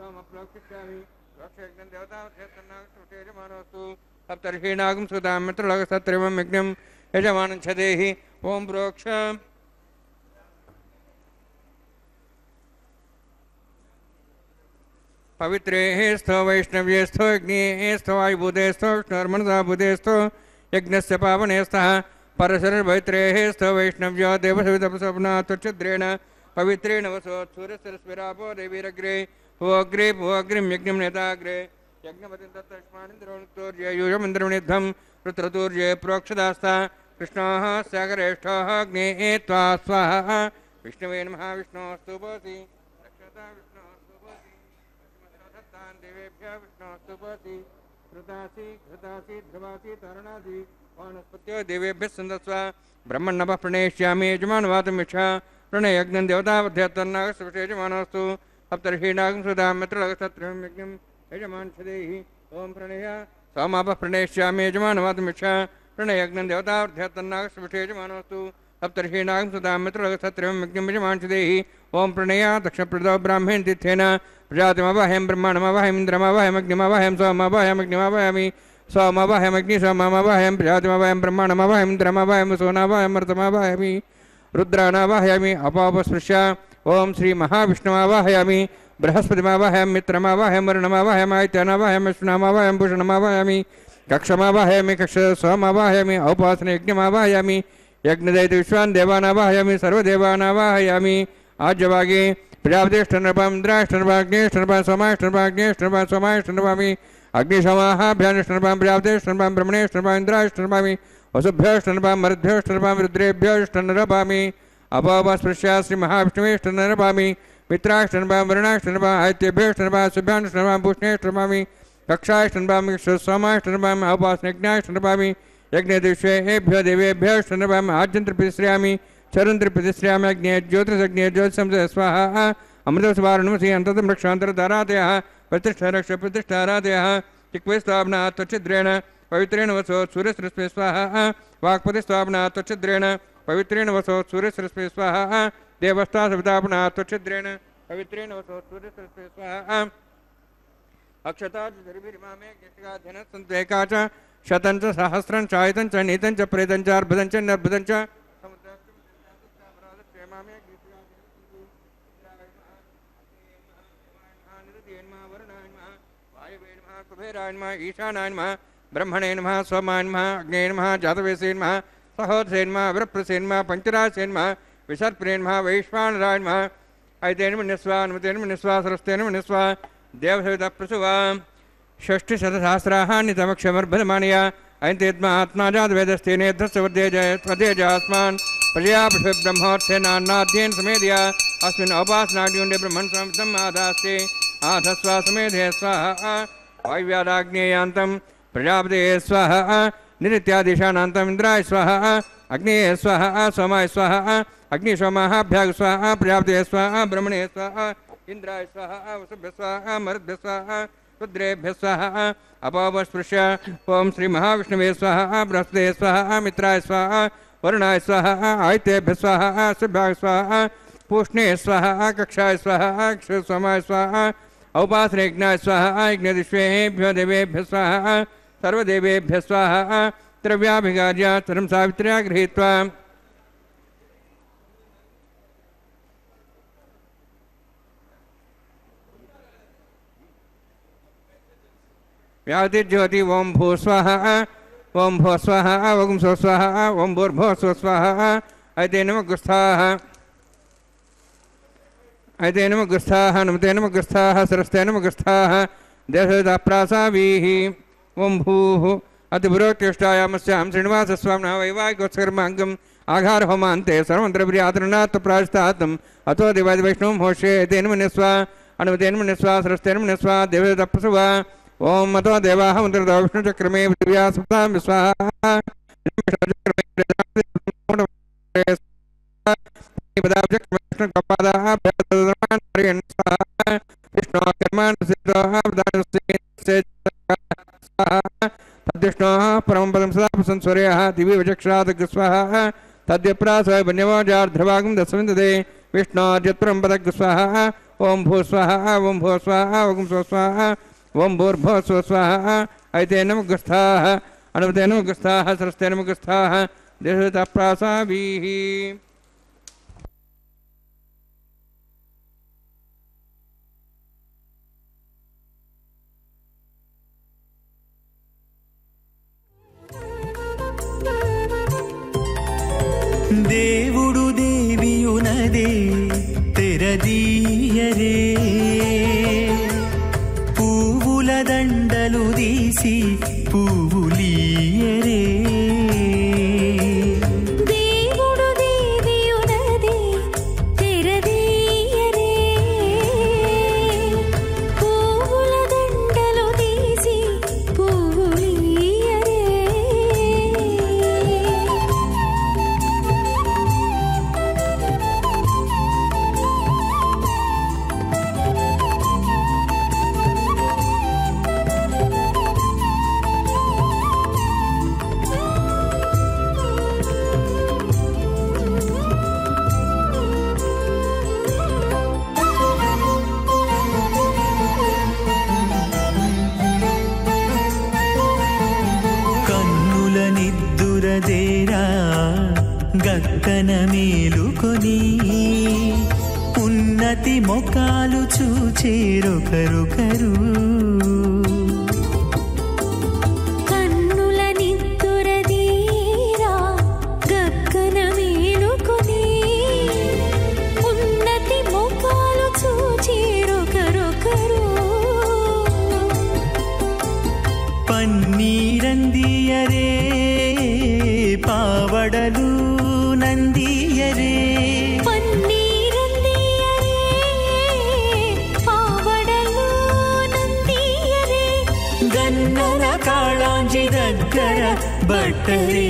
तम प्रोक्षिष्यामी प्रोक्षयज्ञ देवता देवतन्नागस विशेष मानवस्तु सप्तर्षि नागम सुदामित्र लगस्तत्रिमं यज्ञम यजमानं च देहि ओम प्रोक्ष पवित्रे स्थो वैष्णव्ये स्थो यज्ञे स्थो वायुभूते स्थो विष्णुर्मनसा भूते स्थो यज्ञस्य पावने स्तः परशरपवित्रे स्थो वैष्णव्यो देवसवितपसवनात्वच्छद्रेण पवित्रेण वसोत्सूरसरस्विरापो देवीरग्रे भुवग्रे भुवग्रिं यज्ञं नेताग्रे यज्ञपतिं तत्तस्मानिन्द्रोणितोर्ययूयमिन्द्रमणिद्धं रुद्रतूर्ये प्रोक्षदास्ता कृष्णाः सागरेष्ठाः अग्ने त्वा स्वाहा विष्णवे नमः विष्णोस्तुभोऽसि रक्षता देवेभ्यः विष्णुस्तुपति कृतासि कृतासि ध्रुवासि तरुणासि वानस्पत्यो देवेभ्यः सन्दस्वा ब्रह्मन्नपः प्रणेष्यामि यजमानवातमिच्छा प्रणयज्ञं देवतावध्यत्तन्नागस्वशेषमानोऽस्तु सप्तर्षीणागं सुधामित्रलगस्तत्रिमं यज्ञं यजमानच्छदेहि ॐ प्रणय सोमापः प्रणेष्यामि यजमानवातमिच्छा प्रणयज्ञं देवतावध्यत्तन्नागस्वशेषमानोऽस्तु सप्तर्षीणागं सुधामित्रलगस्तत्रिमं यज्ञं यजमानच्छदेहि ॐ प्रणय दक्षप्रदो ब्राह्मण तिथेन प्रजातमवाहयं ब्रह्माणमवाहयं इन्द्रमवाहयमग्निमवाहयं सोममवाहयमग्निमवाहयामि सोममवाहयमग्निसोममवाहयं प्रजातमवाहयं ब्रह्माणमवाहयं इन्द्रमवाहयं सोनावाहयमर्तमवाहयामि रुद्राणावाहयामि अपापस्पृश्य ॐ श्रीमहाविष्णुमावाहयामि बृहस्पतिमावाहयं मित्रमावाहयं वरुणमावाहयमायत्यनावाहयं विष्णुमावाहयं भूषणमावाहयामि कक्षमावाहयामि कक्षसोममावाहयामि औपासनयज्ञमावाहयामि यज्ञदैत्यविश्वान् देवानावाहयामि सर्वदेवानावाहयामि आज्यवागे प्रजापतिष्ठनपाद्राष्टनपाग्नेष्टनपा सोमाष्टनपाग्नेष्टनपा सोमाष्टनपामि अग्निशमाहाभ्यानिष्टनपां प्रजापतिष्ठनपां ब्रह्मणेष्टनपा इन्द्राष्टनपामि वसुभ्योष्टनपां मरुद्भ्योष्टनपां रुद्रेभ्योष्टनरपामि अपापस्पृश्या श्रीमहाविष्णुवेष्टनरपामि मित्राष्टनपां वरुणाष्टनपां आदित्येभ्योष्टनपां सुभ्यानुष्टनपां पूष्णेष्टनपामि कक्षाष्टनपां सोमाष्टनपाम् औपासनज्ञाष्टनपामि यज्ञदिश्वेभ्यो देवेभ्योष्टनपाम् आज्यन्त्रप्रतिश्रयामि चरंत्र प्रतिश्रयामि अग्ने ज्योतिषज्ञे ज्योतिषं स्वाहा अमृतस्वारणमसि अन्ततं रक्षान्तरधारादयः प्रतिष्ठारक्ष प्रतिष्ठारादयः तिक्वेस्तावना त्वच्छिद्रेण पवित्रेण वसो सूर्यसृष्टे स्वाहा वाक्पतिस्तावना त्वच्छिद्रेण पवित्रेण वसो सूर्यसृष्टे स्वाहा देवस्तासवितापना त्वच्छिद्रेण पवित्रेण वसो सूर्यसृष्टे स्वाहा अक्षताभिर्मामे ज्ञेष्ठगाधनस्सन्तेका च शतं च सहस्रं चायतं च नीतं च प्रेतं च अर्भतं च नर्भतं च भैरायन्मा ईशानायन्मा ब्रह्मणेन्मा सोमायन्मा अग्नेन्मा जातवेसेन्मा सहोदसेन्मा व्रप्रसेन्मा पंचरासेन्मा विसर्प्रेन्मा वैश्वानरायन्मा ऐतेन्म निस्वा अनुमतेन्म निस्वा सरस्तेन्म निस्वा देवसवितः प्रसुवा षष्टिशतसहस्राः नितमक्षमर्भधमानया ऐंतेत्मा आत्माजात वेदस्तीने धस्वदे जय सदे जास्मान प्रजापति ब्रह्मोत्थे नानाद्यन समेधिया अस्मिन् अवभासनाद्युंडे ब्रह्मन् समं आधास्ते आधस्वा समेधे स्वाहा वायव्यादाग्नेयांतम प्रजापते स्वाहा निरित्यादिशानांतम इंद्राय स्वाहा अग्नेय स्वाहा सोमाय स्वाहा अग्निशोमाभ्याग स्वाहा प्रजापते स्वाहा ब्रह्मणे स्वाहा इंद्राय स्वाहा वसुभ्य स्वाहा मरुद्भ्य स्वाहा रुद्रेभ्य स्वाहा अपावस्पृश्य ओम श्री महाविष्णुवे स्वाहा बृहस्पते स्वाहा मित्राय स्वाहा वरुणाय स्वाहा आयतेभ्य स्वाहा शुभ्याय स्वाहा पूष्णे स्वाहा कक्षाय स्वाहा क्षुसोमाय स्वाहा औपासनेग्नाय स्वाहा यज्ञदिष्वेभ्यो देवेभ्य स्वाहा सर्वदेवेभ्य स्वाहा द्रव्याभिगार्य सर्वं सावित्र्या गृहीत्वा व्याति ज्योति ओम भू स्वाहा ओम भो स्वाहा वगुम सो स्वाहा ओम भूर्भो सो स्वाहा ऐते नमः गुस्थाः ऐते नमः गुस्थाः नमते नमः गुस्थाः सरस्ते नमः गुस्थाः देशदा प्रासावीः ओम भूः अतिभुरोक्तिष्ठायामस्यां श्रीनिवासस्वामिनः वैवाहिकोत्सर्माङ्गम् आघार होमान्ते सर्वमन्त्रप्रियातृणात्प्रायश्चात्तम् अतो देवादिवैष्णवं होषे ऐते नमः निस्वा अनुमते नमः निस्वा सरस्ते नमः निस्वा देवदा प्रसवा ओम मतो देवाः मुद्रदा विष्णुचक्रमे दिव्यासुतां विस्वाहा विष्णुचक्रमे ओम भू स्वाहा ओम भू स्वाहा ओम सो स्वाहा ओम भूर्भो स्व स्वाहा ऐते नमः गुस्थाः अनुमते नमः गुस्थाः सरस्ते नमः गुस्थाः देशदा प्रासावीः దేవుడు దేవియునదే తెరదీయరే పూవుల దండలు తీసి పూవులీయరే దేవుడు దేవియునదే తెరదీయరే పూవుల దండలు తీసి పూవులీయరే గక్కన మేలుకొని ఉన్నతి మొకాలు చూచేరొకరొకరు కన్నుల నిద్దురదీరా గక్కన మేలుకొని ఉన్నతి మొకాలు చూచేరొకరొకరు పన్నీరందియరే పావడలు నందియరే పన్నీరందియరే పావడలు నందియరే గన్నర కాళాంజి దగ్గర బట్టరే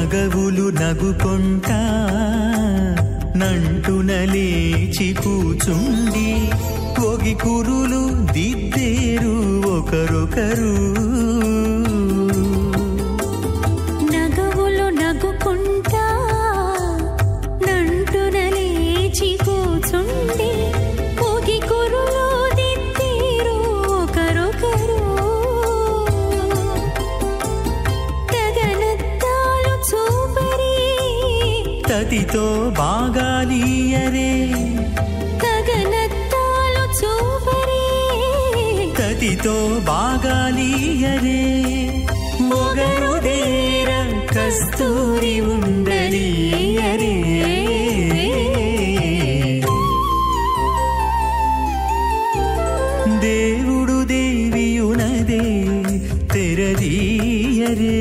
నగవులు నగుకొంటా నంటున లేచి కూచుండి ఒగి కురులు దిద్దేరు ఒకరొకరు నగవులు నగుకొంటా సతితో భాగాలియరే గగనత్తాలు చూపరే తతితో భాగాలియరే మొగరుదేర కస్తూరి ఉండలియరే దేవుడు దేవియునదే తెరదీయరే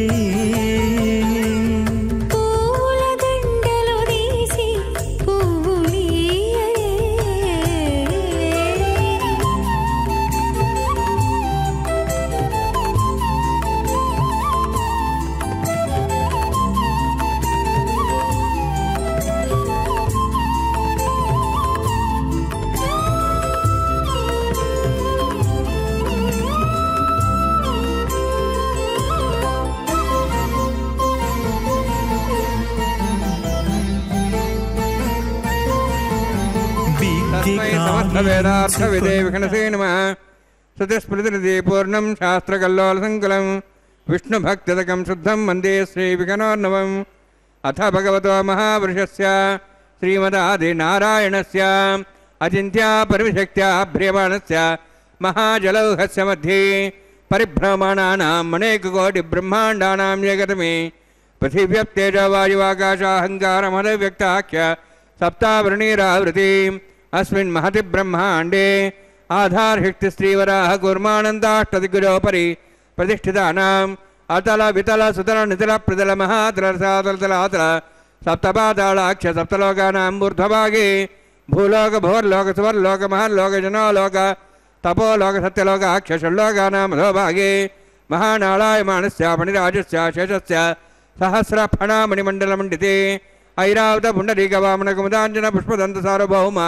वेदार्थ विदे विघनसे नमः सतिस्मृतिरिति पूर्णं शास्त्रकल्लोलसङ्कुलं विष्णुभक्तिदकं शुद्धं वन्दे श्रीविघ्नोर्णवम् अथ भगवतो महापुरुषस्य श्रीमदादिनारायणस्य अचिन्त्यापरमशक्त्याभ्रियमाणस्य महाजलौघस्य मध्ये परिभ्रमणानां अनेककोटिब्रह्माण्डानां एकतमे पृथिव्याप्तेजोवायुवाकाशाहङ्कारमनोव्यक्ताख्य सप्तावृणीरावृतिम् अस्मिन् महति ब्रह्मांडे आधार शक्ति श्रीवराह कूर्मानंदाष्टदिग्गजोपरि प्रतिष्ठितानाम् अतल वितल सुतल नितल प्रतल महातल रसातल आतल सप्तपातालाक्ष सप्तलोकानां ऊर्ध्वभागे भूलोक भोर्लोक सुवर्लोक महल्लोक जनोलोक तपोलोक सत्यलोक आक्ष षड्लोकानां अधोभागे महानालायमानस्य मणिराजस्य शेषस्य सहस्रफणा मणिमण्डलमण्डिते ऐरावत पुंडरीक वामन कुमुदाञ्जन पुष्पदंत सार्वभौम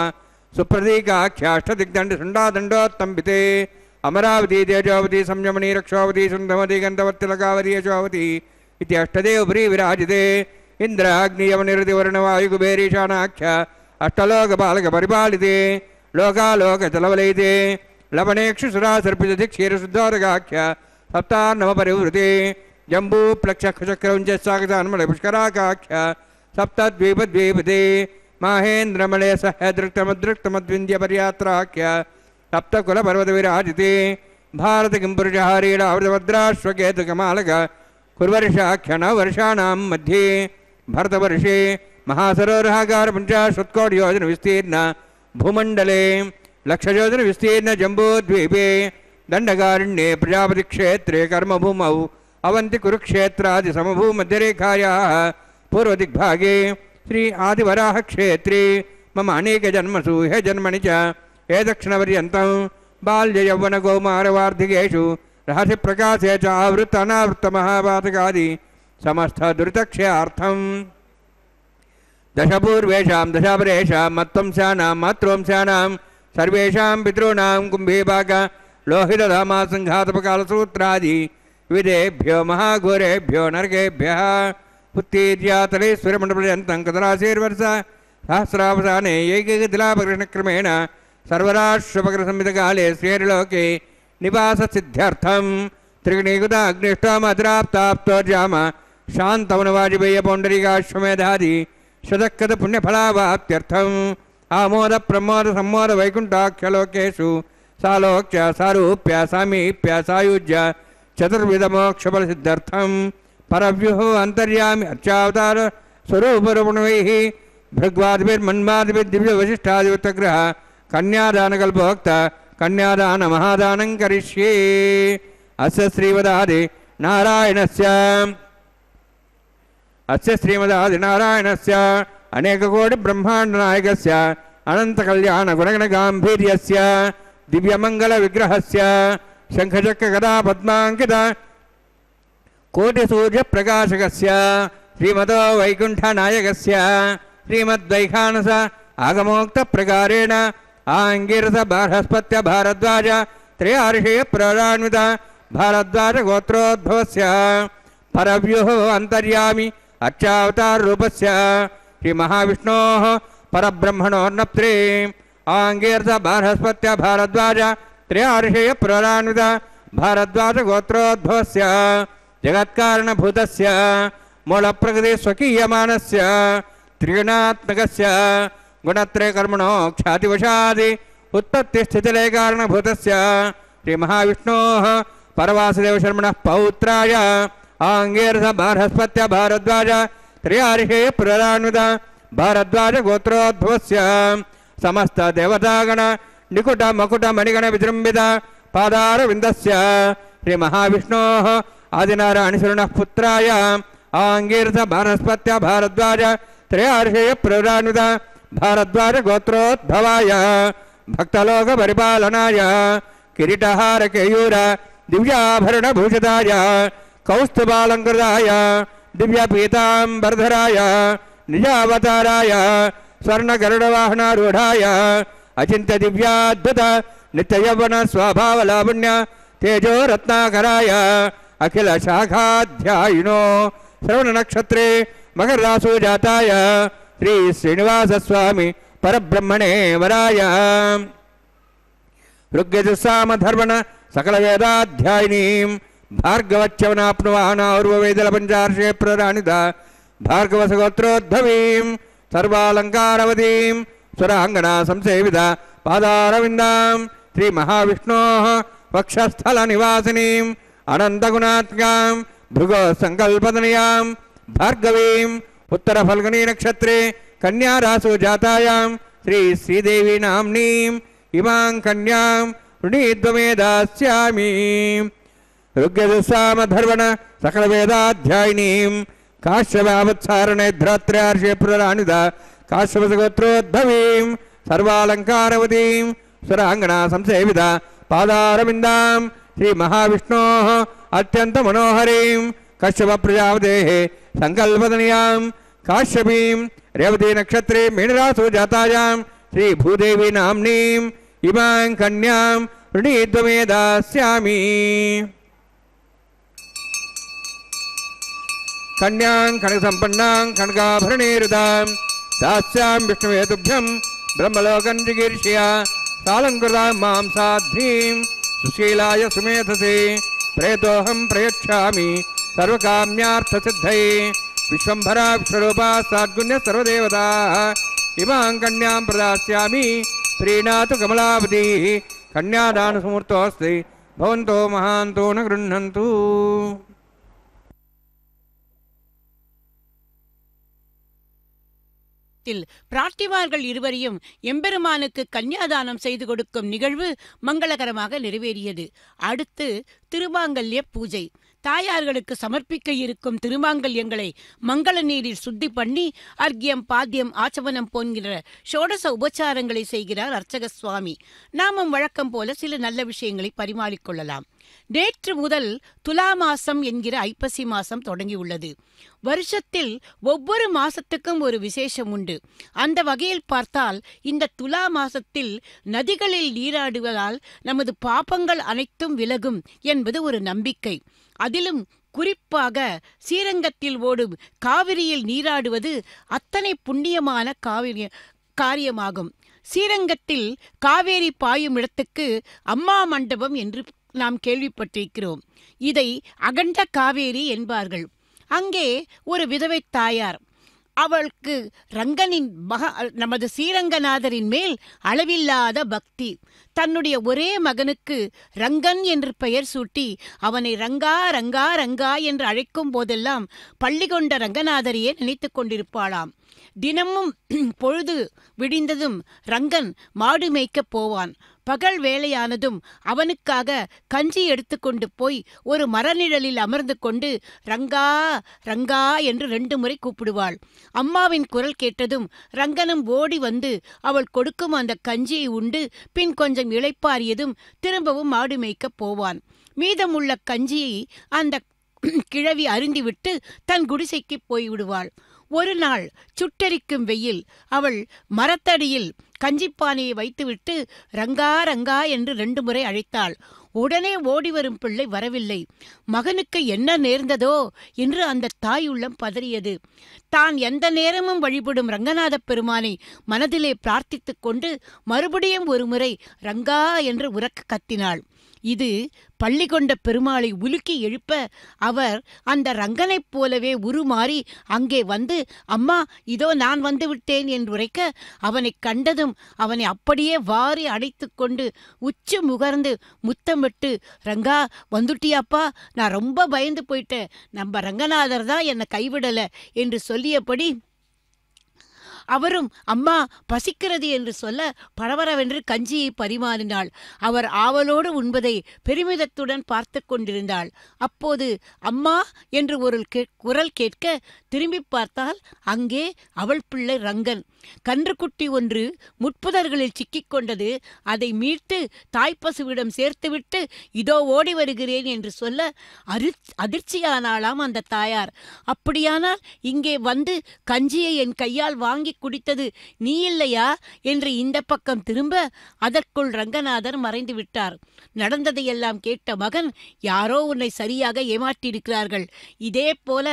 सुप्रतीकाख्याष्टदिग्दण्ड सुण्डादण्डोत्तम्बिते अमरावती तेजोवती संयमनी रक्षोवती सुन्दमती गन्धवत्तिलकावती यशोवती इति अष्टदे उपरि विराजिते इन्द्राग्नियमनिरतिवर्णवायुकुबेरीशानाख्या अष्टलोकपालकपरिपालिते लोकालोकजलवलयिते लवणेक्षुसुरासर्पितधिक्षीरशुद्धोदकाख्या सप्तान्नवपरिवृते जम्बूप्लक्षक्षचक्रवञ्चस्सागतान्मलपुष्कराकाख्या सप्तद्वीपद्वीपते महेन्द्रमले सहदृक्तमदृक्तमद्विन्द्यपर्यात्राख्य सप्तकुलपर्वतविराजिते भारतकिम्पुरुषहारीडावृतभद्राश्वकेतुकमालक कुर्वर्षाख्य नववर्षाणां मध्ये भरतवर्षे महासरोवरागार पञ्चाशत्कोटियोजनविस्तीर्ण भूमण्डले लक्षयोजनविस्तीर्णजम्बूद्वीपे दण्डकारण्ये प्रजापतिक्षेत्रे कर्मभूमौ अवन्तिकुरुक्षेत्रादिसमभूमध्यरेखायाः पूर्वदिग्भागे श्री आदिवराह क्षेत्रे मम अनेक जन्मसु हे जन्मनि च एतक्षणपर्यन्तं बाल्ययौवनकौमारवार्धिकेषु रहस्यप्रकाशे च आवृत्तनावृत्तमहापातकादि समस्तदुरितक्षयार्थं दशपूर्वेषां दशापरेषां मत्वंशानां मातृवंशानां सर्वेषां पितॄणां कुम्भीभाग लोहितधामासङ्घातपकालसूत्रादि विदेभ्यो महाघोरेभ्यो नरकेभ्यः उत्तीर्यातलेश्वरमण्डपर्यन्तं कतराशीर्वर्ष सहस्रावसाने एकैकतिलापकृष्णक्रमेण सर्वराष्ट्रोपकृतसंहितकाले श्रेणिलोके निवाससिद्ध्यर्थं त्रिगुणीकृता अग्निष्टमतिराप्ताप्तोर्जाम शान्तमनुवाजपेयपौण्डरीकाश्वमेधादि शतकृतपुण्यफलावाप्त्यर्थम् आमोदप्रमोदसम्मोदवैकुण्ठाख्यलोकेषु सालोक्य सारूप्य सामीप्य सायुज्य चतुर्विधमोक्षफलसिद्ध्यर्थम् परव्युहो अंतर्यामी अर्चावतार स्वरूपरूपणैः भृग्वादिभिर्मन्मादिभिः दिव्यवशिष्ठादिवृत्तग्रह कन्यादानकल्पवक्ता कन्यादानमहादानं करिष्ये अस्य श्रीमदादि नारायणस्य अस्य श्रीमदादि नारायणस्य अनेककोटिब्रह्माण्डनायकस्य अनन्तकल्याणगुणगणगाम्भीर्यस्य दिव्यमङ्गलविग्रहस्य शङ्खचक्रगदापद्माङ्कित कोटिसूर्यप्रकाशकस्य श्रीमतो वैकुण्ठनायकस्य श्रीमद्वैखानस आगमोक्तप्रकारेण आङ्गिरस बारहस्पत्य भारद्वाज त्रयार्षेय प्ररान्वित भारद्वाजगोत्रोद्भवस्य परव्योः अन्तर्यामि अर्चावताररूपस्य श्रीमहाविष्णोः परब्रह्मणोर्नप्त्रे आङ्गिरस बारहस्पत्य भारद्वाज त्रयार्षेय प्ररान्वित भारद्वाजगोत्रोद्भवस्य जगत्कारणभूतस्य मूलप्रकृतिस्वकीयमानस्य त्रिगुणात्मकस्य गुणत्रय कर्मणो ख्यातिवशादि उत्पत्ति स्थितिलय कारणभूतस्य श्री महाविष्णोः परवासुदेव शर्मणः पौत्राय आंगीरस बृहस्पत्य भारद्वाज त्रिहर्षे प्रदानुद भारद्वाज गोत्रोद्भवस्य समस्त देवतागण निकुट मकुट मणिगण विजृंबित पादारविन्दस्य श्री महाविष्णोः आदिनारायण शरणः पुत्राय आंगीरस बृहस्पत्य भारद्वाज त्रिहर्षे प्रदानुद भारद्वाज गोत्रोद्भवाय भक्तलोक परिपालनाय किरीटहार केयूर दिव्याभरण भूषिताय कौस्तुभालंकृताय दिव्य पीतांबरधराय निजावताराय स्वर्ण गरुड़ वाहनारूढ़ाय अचिंत्य दिव्याद्भुत नित्य यौवन स्वभाव लावण्य तेजो रत्नाकराय अखिल शाखाध्यायिनो श्रवण नक्षत्रे मकर रासु जाताय श्री श्रीनिवास स्वामी परब्रह्मणे वराय ऋग्यजुस्साम धर्मण सकल वेदाध्यायिनीं भार्गवच्यवनाप्नुवाहनार्ववेदल पंचार्षे प्रराणिता भार्गवसगोत्रोद्धवीं सर्वालंकारवतीं स्वरांगना संसेविता पादारविंदां श्री महाविष्णोः वक्षस्थल निवासिनीं अनंतगुणात्मकां भृगो संकल्पतनयां भार्गवीं उत्तरफल्गुनी नक्षत्रे कन्या रासु जातायां श्री श्रीदेवी नाम्नीं इमां कन्यां ऋणीद्वमे दास्यामि ऋग्यजुस्साम धर्वण सकल वेदाध्यायिनीं काश्यपावत्सारणे धरात्र्यार्षे प्रराणिता काश्यपसगोत्रोद्भवीं सर्वालंकारवतीं स्वरांगना संसेविता पादारविन्दां श्री महाविष्णोः अत्यंत मनोहरीं कश्यप प्रजापतेः संकल्पतनयां काश्यपीं रेवती नक्षत्रे मीनरासु जातायां श्री भूदेवी नाम्नीं इमां कन्यां ऋणीद्वमे दास्यामि कन्यां कनकसंपन्नां कनकाभरणीरुतां दास्यामि विष्णुवे तुभ्यं ब्रह्मलोकं जिगीर्ष्या सालंकृतां मांसाद्धीं सुशीलाय सुमेधसे प्रेतोऽहं प्रयच्छामि सर्वकाम्यार्थसिद्धये विश्वंभरा विश्वरूपा साद्गुण्य सर्वदेवता इमां कन्यां प्रदास्यामि श्रीनाथ कमलापति कन्यादान समूर्तोऽस्ति भवन्तो महान्तो न गृह्णन्तु பிரார்த்திவார்கள் இருவரையும் எம்பெருமானுக்கு கன்னியாதானம் செய்து கொடுக்கும் நிகழ்வு மங்களகரமாக நிறைவேறியது. அடுத்து திருமாங்கல்ய பூஜை. தாயார்களுக்கு சமர்ப்பிக்க இருக்கும் திருமாங்கல்யங்களை மங்கள நீரில் சுத்தி பண்ணி அர்க்கியம் பாத்தியம் ஆச்சமனம் போன்கிற ஷோடச உபச்சாரங்களை செய்கிறார் அர்ச்சக சுவாமி. நாமும் வழக்கம் போல சில நல்ல விஷயங்களை பரிமாறிக்கொள்ளலாம். நேற்று முதல் துலா மாசம் என்கிற ஐப்பசி மாசம் தொடங்கியுள்ளது. வருஷத்தில் ஒவ்வொரு மாசத்துக்கும் ஒரு விசேஷம் உண்டு. அந்த வகையில் பார்த்தால் இந்த துலா மாசத்தில் நதிகளில் நீராடுவதால் நமது பாபங்கள் அனைத்தும் விலகும் என்பது ஒரு நம்பிக்கை. அதிலும் குறிப்பாக ஸ்ரீரங்கத்தில் ஓடும் காவிரியில் நீராடுவது அத்தனை புண்ணியமான காவிரி காரியமாகும். ஸ்ரீரங்கத்தில் காவேரி பாயும் இடத்துக்கு அம்மா மண்டபம் என்று நாம் கேள்விப்பட்டிருக்கிறோம். இதை அகண்ட காவேரி என்பார்கள். அங்கே ஒரு விதவை தாயார், அவளுக்கு ரங்கனின் மக நமது ஸ்ரீரங்கநாதரின் மேல் அளவில்லாத பக்தி. தன்னுடைய ஒரே மகனுக்கு ரங்கன் என்று பெயர் சூட்டி அவனை ரங்கா ரங்கா ரங்கா என்று அழைக்கும் போதெல்லாம் பள்ளி கொண்ட ரங்கநாதரையே நினைத்து கொண்டிருப்பாளாம். தினமும் பொழுது விடிந்ததும் ரங்கன் மாடு மேய்க்கப் போவான். பகல் வேலையானதும் அவனுக்காக கஞ்சி எடுத்து கொண்டு போய் ஒரு மரநிழலில் அமர்ந்து கொண்டு ரங்கா ரங்கா என்று ரெண்டு முறை கூப்பிடுவாள். அம்மாவின் குரல் கேட்டதும் ரங்கனும் ஓடி வந்து அவள் கொடுக்கும் அந்த கஞ்சியை உண்டு பின் கொஞ்சம் இளைப்பாரியதும் திரும்பவும் மாடு மேய்க்கப் போவான். மீதமுள்ள கஞ்சியை அந்த கிழவி அருந்திவிட்டு தன் குடிசைக்கு போய்விடுவாள். ஒரு நாள் சுட்டரிக்கும் வெயில் அவள் மரத்தடியில் கஞ்சிப்பானையை வைத்துவிட்டு ரங்கா ரங்கா என்று ரெண்டு முறை அழைத்தாள். உடனே ஓடிவரும் பிள்ளை வரவில்லை. மகனுக்கு என்ன நேர்ந்ததோ என்று அந்த தாய் உள்ளம் பதறியது. தான் எந்த நேரமும் வழிபடும் ரங்கநாத பெருமானை மனதிலே பிரார்த்தித்து கொண்டு மறுபடியும் ஒரு முறை ரங்கா என்று உரக்க கத்தினாள். இது பள்ளிகொண்ட பெருமாளை உலுக்கி எழுப்ப அவர் அந்த ரங்கனைப் போலவே உருமாறி அங்கே வந்து, அம்மா இதோ நான் வந்து விட்டேன் என்றுரைக்க, அவனை கண்டதும் அவனை அப்படியே வாரி அடைத்து கொண்டு உச்சி முகர்ந்து முத்தமிட்டு, ரங்கா வந்துட்டியாப்பா, நான் ரொம்ப பயந்து போயிட்டேன், நம்ம ரங்கநாதர் தான் என்னை கைவிடலை என்று சொல்லியபடி அவரும் அம்மா பசிக்கிறது என்று சொல்ல பரவரவென்று கஞ்சியை பரிமாறினாள். அவர் ஆவலோடு உண்பதை பெருமிதத்துடன் பார்த்து கொண்டிருந்தாள். அப்போது அம்மா என்று ஒரு குரல் கேட்க திரும்பி பார்த்தால் அங்கே அவள் பிள்ளை ரங்கன். கன்றுக்குட்டி ஒன்று முட்புதர்களில் சிக்கிக்கொண்டது. அதை மீட்டு தாய்ப்பசுவிடம் சேர்த்துவிட்டு இதோ ஓடி வருகிறேன் என்று சொல்ல அதிர்ச்சியானாளாம் அந்த தாயார். அப்படியானால் இங்கே வந்து கஞ்சியை என் கையால் வாங்கி குடித்தது நீ இல்லையா என்று இந்த பக்கம் திரும்ப அதற்குள் ரங்கநாதர் மறைந்து விட்டார். நடந்ததையெல்லாம் கேட்ட மகன், யாரோ உன்னை சரியாக ஏமாற்றியிருக்கிறார்கள், இதே போல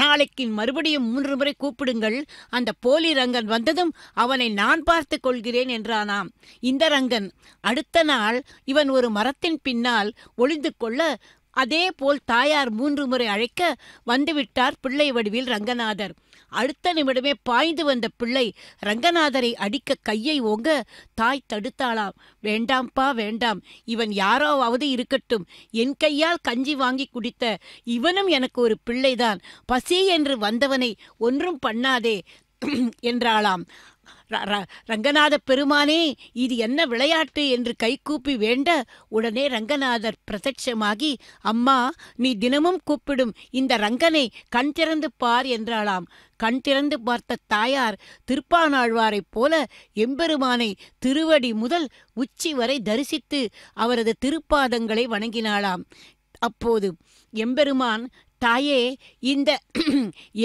நாளைக்கு மறுபடியும் மூன்று முறை கூப்பிடுங்கள், அந்த போலி ரங்கன் வந்ததும் அவனை நான் பார்த்து கொள்கிறேன் என்றானாம் இந்த ரங்கன். அடுத்த நாள் இவன் ஒரு மரத்தின் பின்னால் ஒளிந்து கொள்ள அதே போல் தாயார் மூன்று முறை அழைக்க வந்துவிட்டார் பிள்ளை வடிவில் ரங்கநாதர். அடுத்த நிமிடமே பாய்ந்து வந்த பிள்ளை ரங்கநாதரை அடிக்க கையை ஓங்க தாய் தடுத்தாளாம். வேண்டாம்ப்பா வேண்டாம், இவன் யாராவது இருக்கட்டும், என் கையால் கஞ்சி வாங்கி குடித்த இவனும் எனக்கு ஒரு பிள்ளைதான், பசி என்று வந்தவனை ஒன்றும் பண்ணாதே என்றாளாம். ரங்கநாத பெருமானே இது என்ன விளையாட்டு என்று கைகூப்பி வேண்ட உடனே ரங்கநாதர் பிரத்யட்சமாகி, அம்மா நீ தினமும் கூப்பிடும் இந்த ரங்கனை கண் திறந்து பார் என்றாளாம். கண் திறந்து பார்த்த தாயார் திருப்பானாழ்வாரைப் போல எம்பெருமானை திருவடி முதல் உச்சி வரை தரிசித்து அவரது திருப்பாதங்களை வணங்கினாளாம். அப்போது எம்பெருமான், தாயே இந்த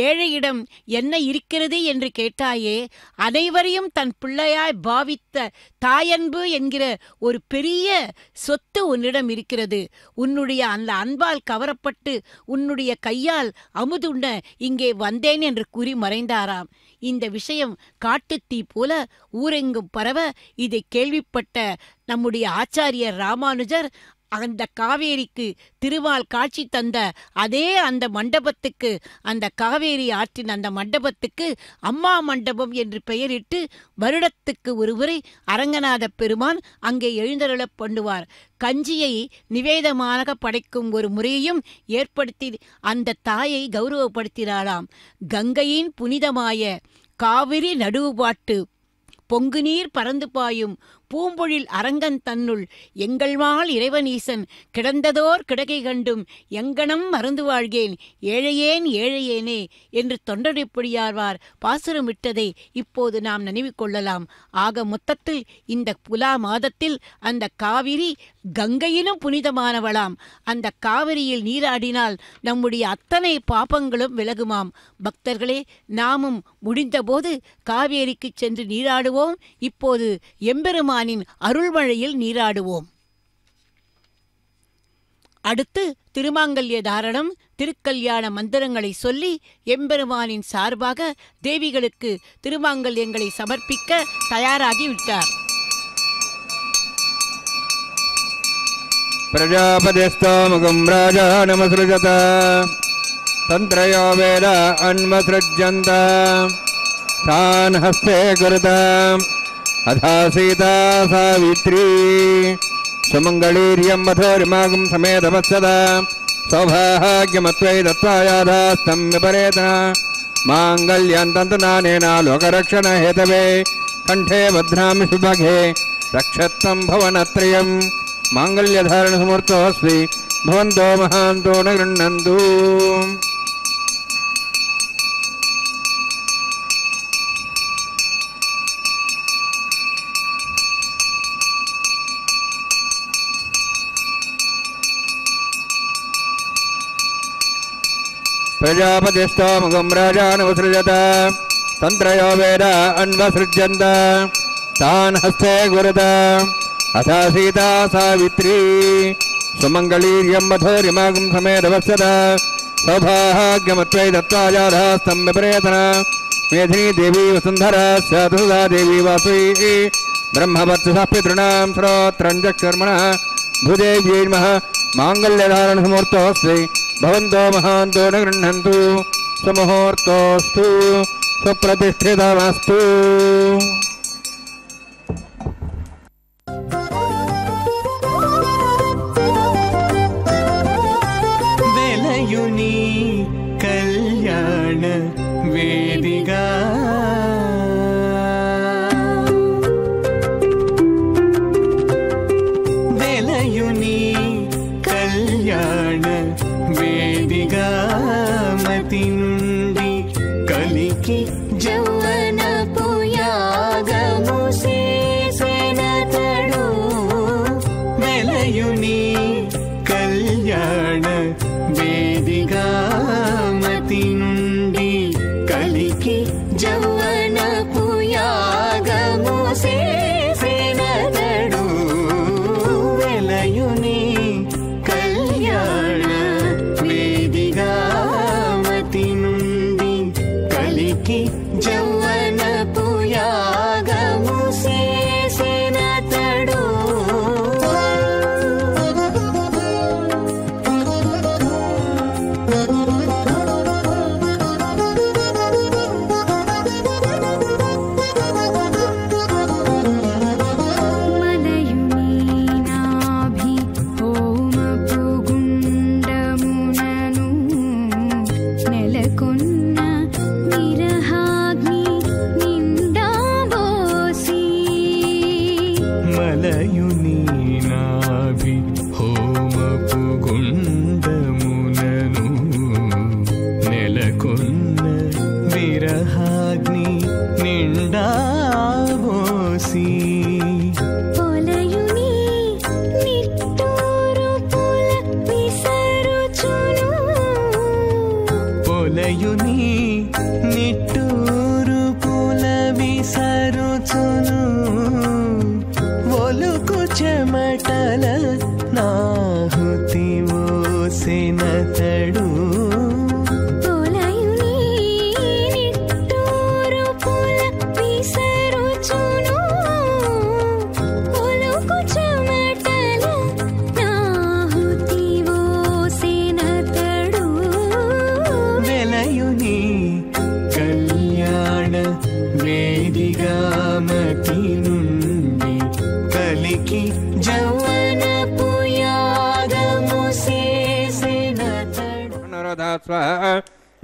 ஏழையிடம் என்ன இருக்கிறது என்று கேட்டாயே, அனைவரையும் தன் பிள்ளையாய் பாவித்த தாயன்பு என்கிற ஒரு பெரிய சொத்து உன்னிடம் இருக்கிறது, உன்னுடைய அந்த அன்பால் கவரப்பட்டு உன்னுடைய கையால் அமுதுண்ண இங்கே வந்தேன் என்று கூறி மறைந்தாராம். இந்த விஷயம் காட்டுத்தீ போல ஊரெங்கும் பரவ இதை கேள்விப்பட்ட நம்முடைய ஆச்சாரியர் ராமானுஜர் அந்த காவேரிக்கு திருவால் காட்சி தந்த அதே அந்த மண்டபத்துக்கு, அந்த காவேரி ஆற்றின் அந்த மண்டபத்துக்கு அம்மா மண்டபம் என்று பெயரிட்டு வருடத்துக்கு ஒருமுறை அரங்கநாத பெருமான் அங்கே எழுந்தருளப் பண்ணுவார். கஞ்சியை நிவேதமாக படைக்கும் ஒரு முறையையும் ஏற்படுத்தி அந்த தாயை கௌரவப்படுத்தினாளாம். கங்கையின் புனிதமாய காவிரி நடுவுபாட்டு பொங்கு நீர் பறந்து பாயும் பூம்பொழில் அரங்கன் தன்னுள் எங்கள் வாழ் இறைவனீசன் கிடந்ததோர் கிடகை கண்டும் எங்கனம் மறந்து வாழ்கேன் ஏழையேன் ஏழையேனே என்று தொண்டடிப்படியார்வார் பாசுரமிட்டதை இப்போது நாம் நினைவு கொள்ளலாம். ஆக மொத்தத்தில் இந்த புலா மாதத்தில் அந்த காவிரி கங்கையினும் புனிதமானவளாம். அந்த காவிரியில் நீராடினால் நம்முடைய அத்தனை பாபங்களும் விலகுமாம். பக்தர்களே, நாமும் முடிந்தபோது காவேரிக்கு சென்று நீராடுவோம். இப்போது எம்பெருமான் அருள்மழையில் நீராடுவோம். அடுத்து திருமாங்கல்ய தாரணம், திருக்கல்யாண மந்திரங்களை சொல்லி எம்பெருமானின் சார்பாக தேவிகளுக்கு திருமாங்கல்யங்களை சமர்ப்பிக்க தயாராகிவிட்டார். பிரஜாபதிஸ்தோமுகம் ராஜா நமஸ்ருஜதா தந்திரயோ வேத அன்மஸ்ருஜந்தா தான் ஹஸ்தே குருதாம் अधा सीता सावित्री सुमंगलीर्यं मधोरिमागुं समेधमत्सदा सौभाग्यमत्वै दत्तायादास्तं विपरेतना मांगल्यं तन्तुनानेना लोकरक्षण हेतवे कंठे भद्रामि सुभागे रक्षत्वं भवनत्रयं मांगल्यधारणसमुहूर्तोऽस्मि भवन्तो महान्तो न गृह्णन्तु. प्रजापतिस्तोमुखं राजानुसृजता तन्त्रयो वेद अन्वसृज्यन्त तान् हस्ते गुरुता अथा सीता सावित्री सुमङ्गलीर्यं मधोरिमागुं समेधवत्सदा सौभाग्यमत्वै दत्तायाधास्तं विपरेतना मेधिनी देवी वसुन्धरा स्यात् सदा देवी वासुकी ब्रह्मवत्सः पितॄणां श्रोत्रं चक्षुर्मणः भूदेव्यै नमः मांगल्यधारण मुहूर्तस्ते भवन्तो महान्तो न गृह्णन्तु समुहूर्तोऽस्तु सुप्रतिष्ठितमस्तु। वेलयुनि कल्याण वेदिका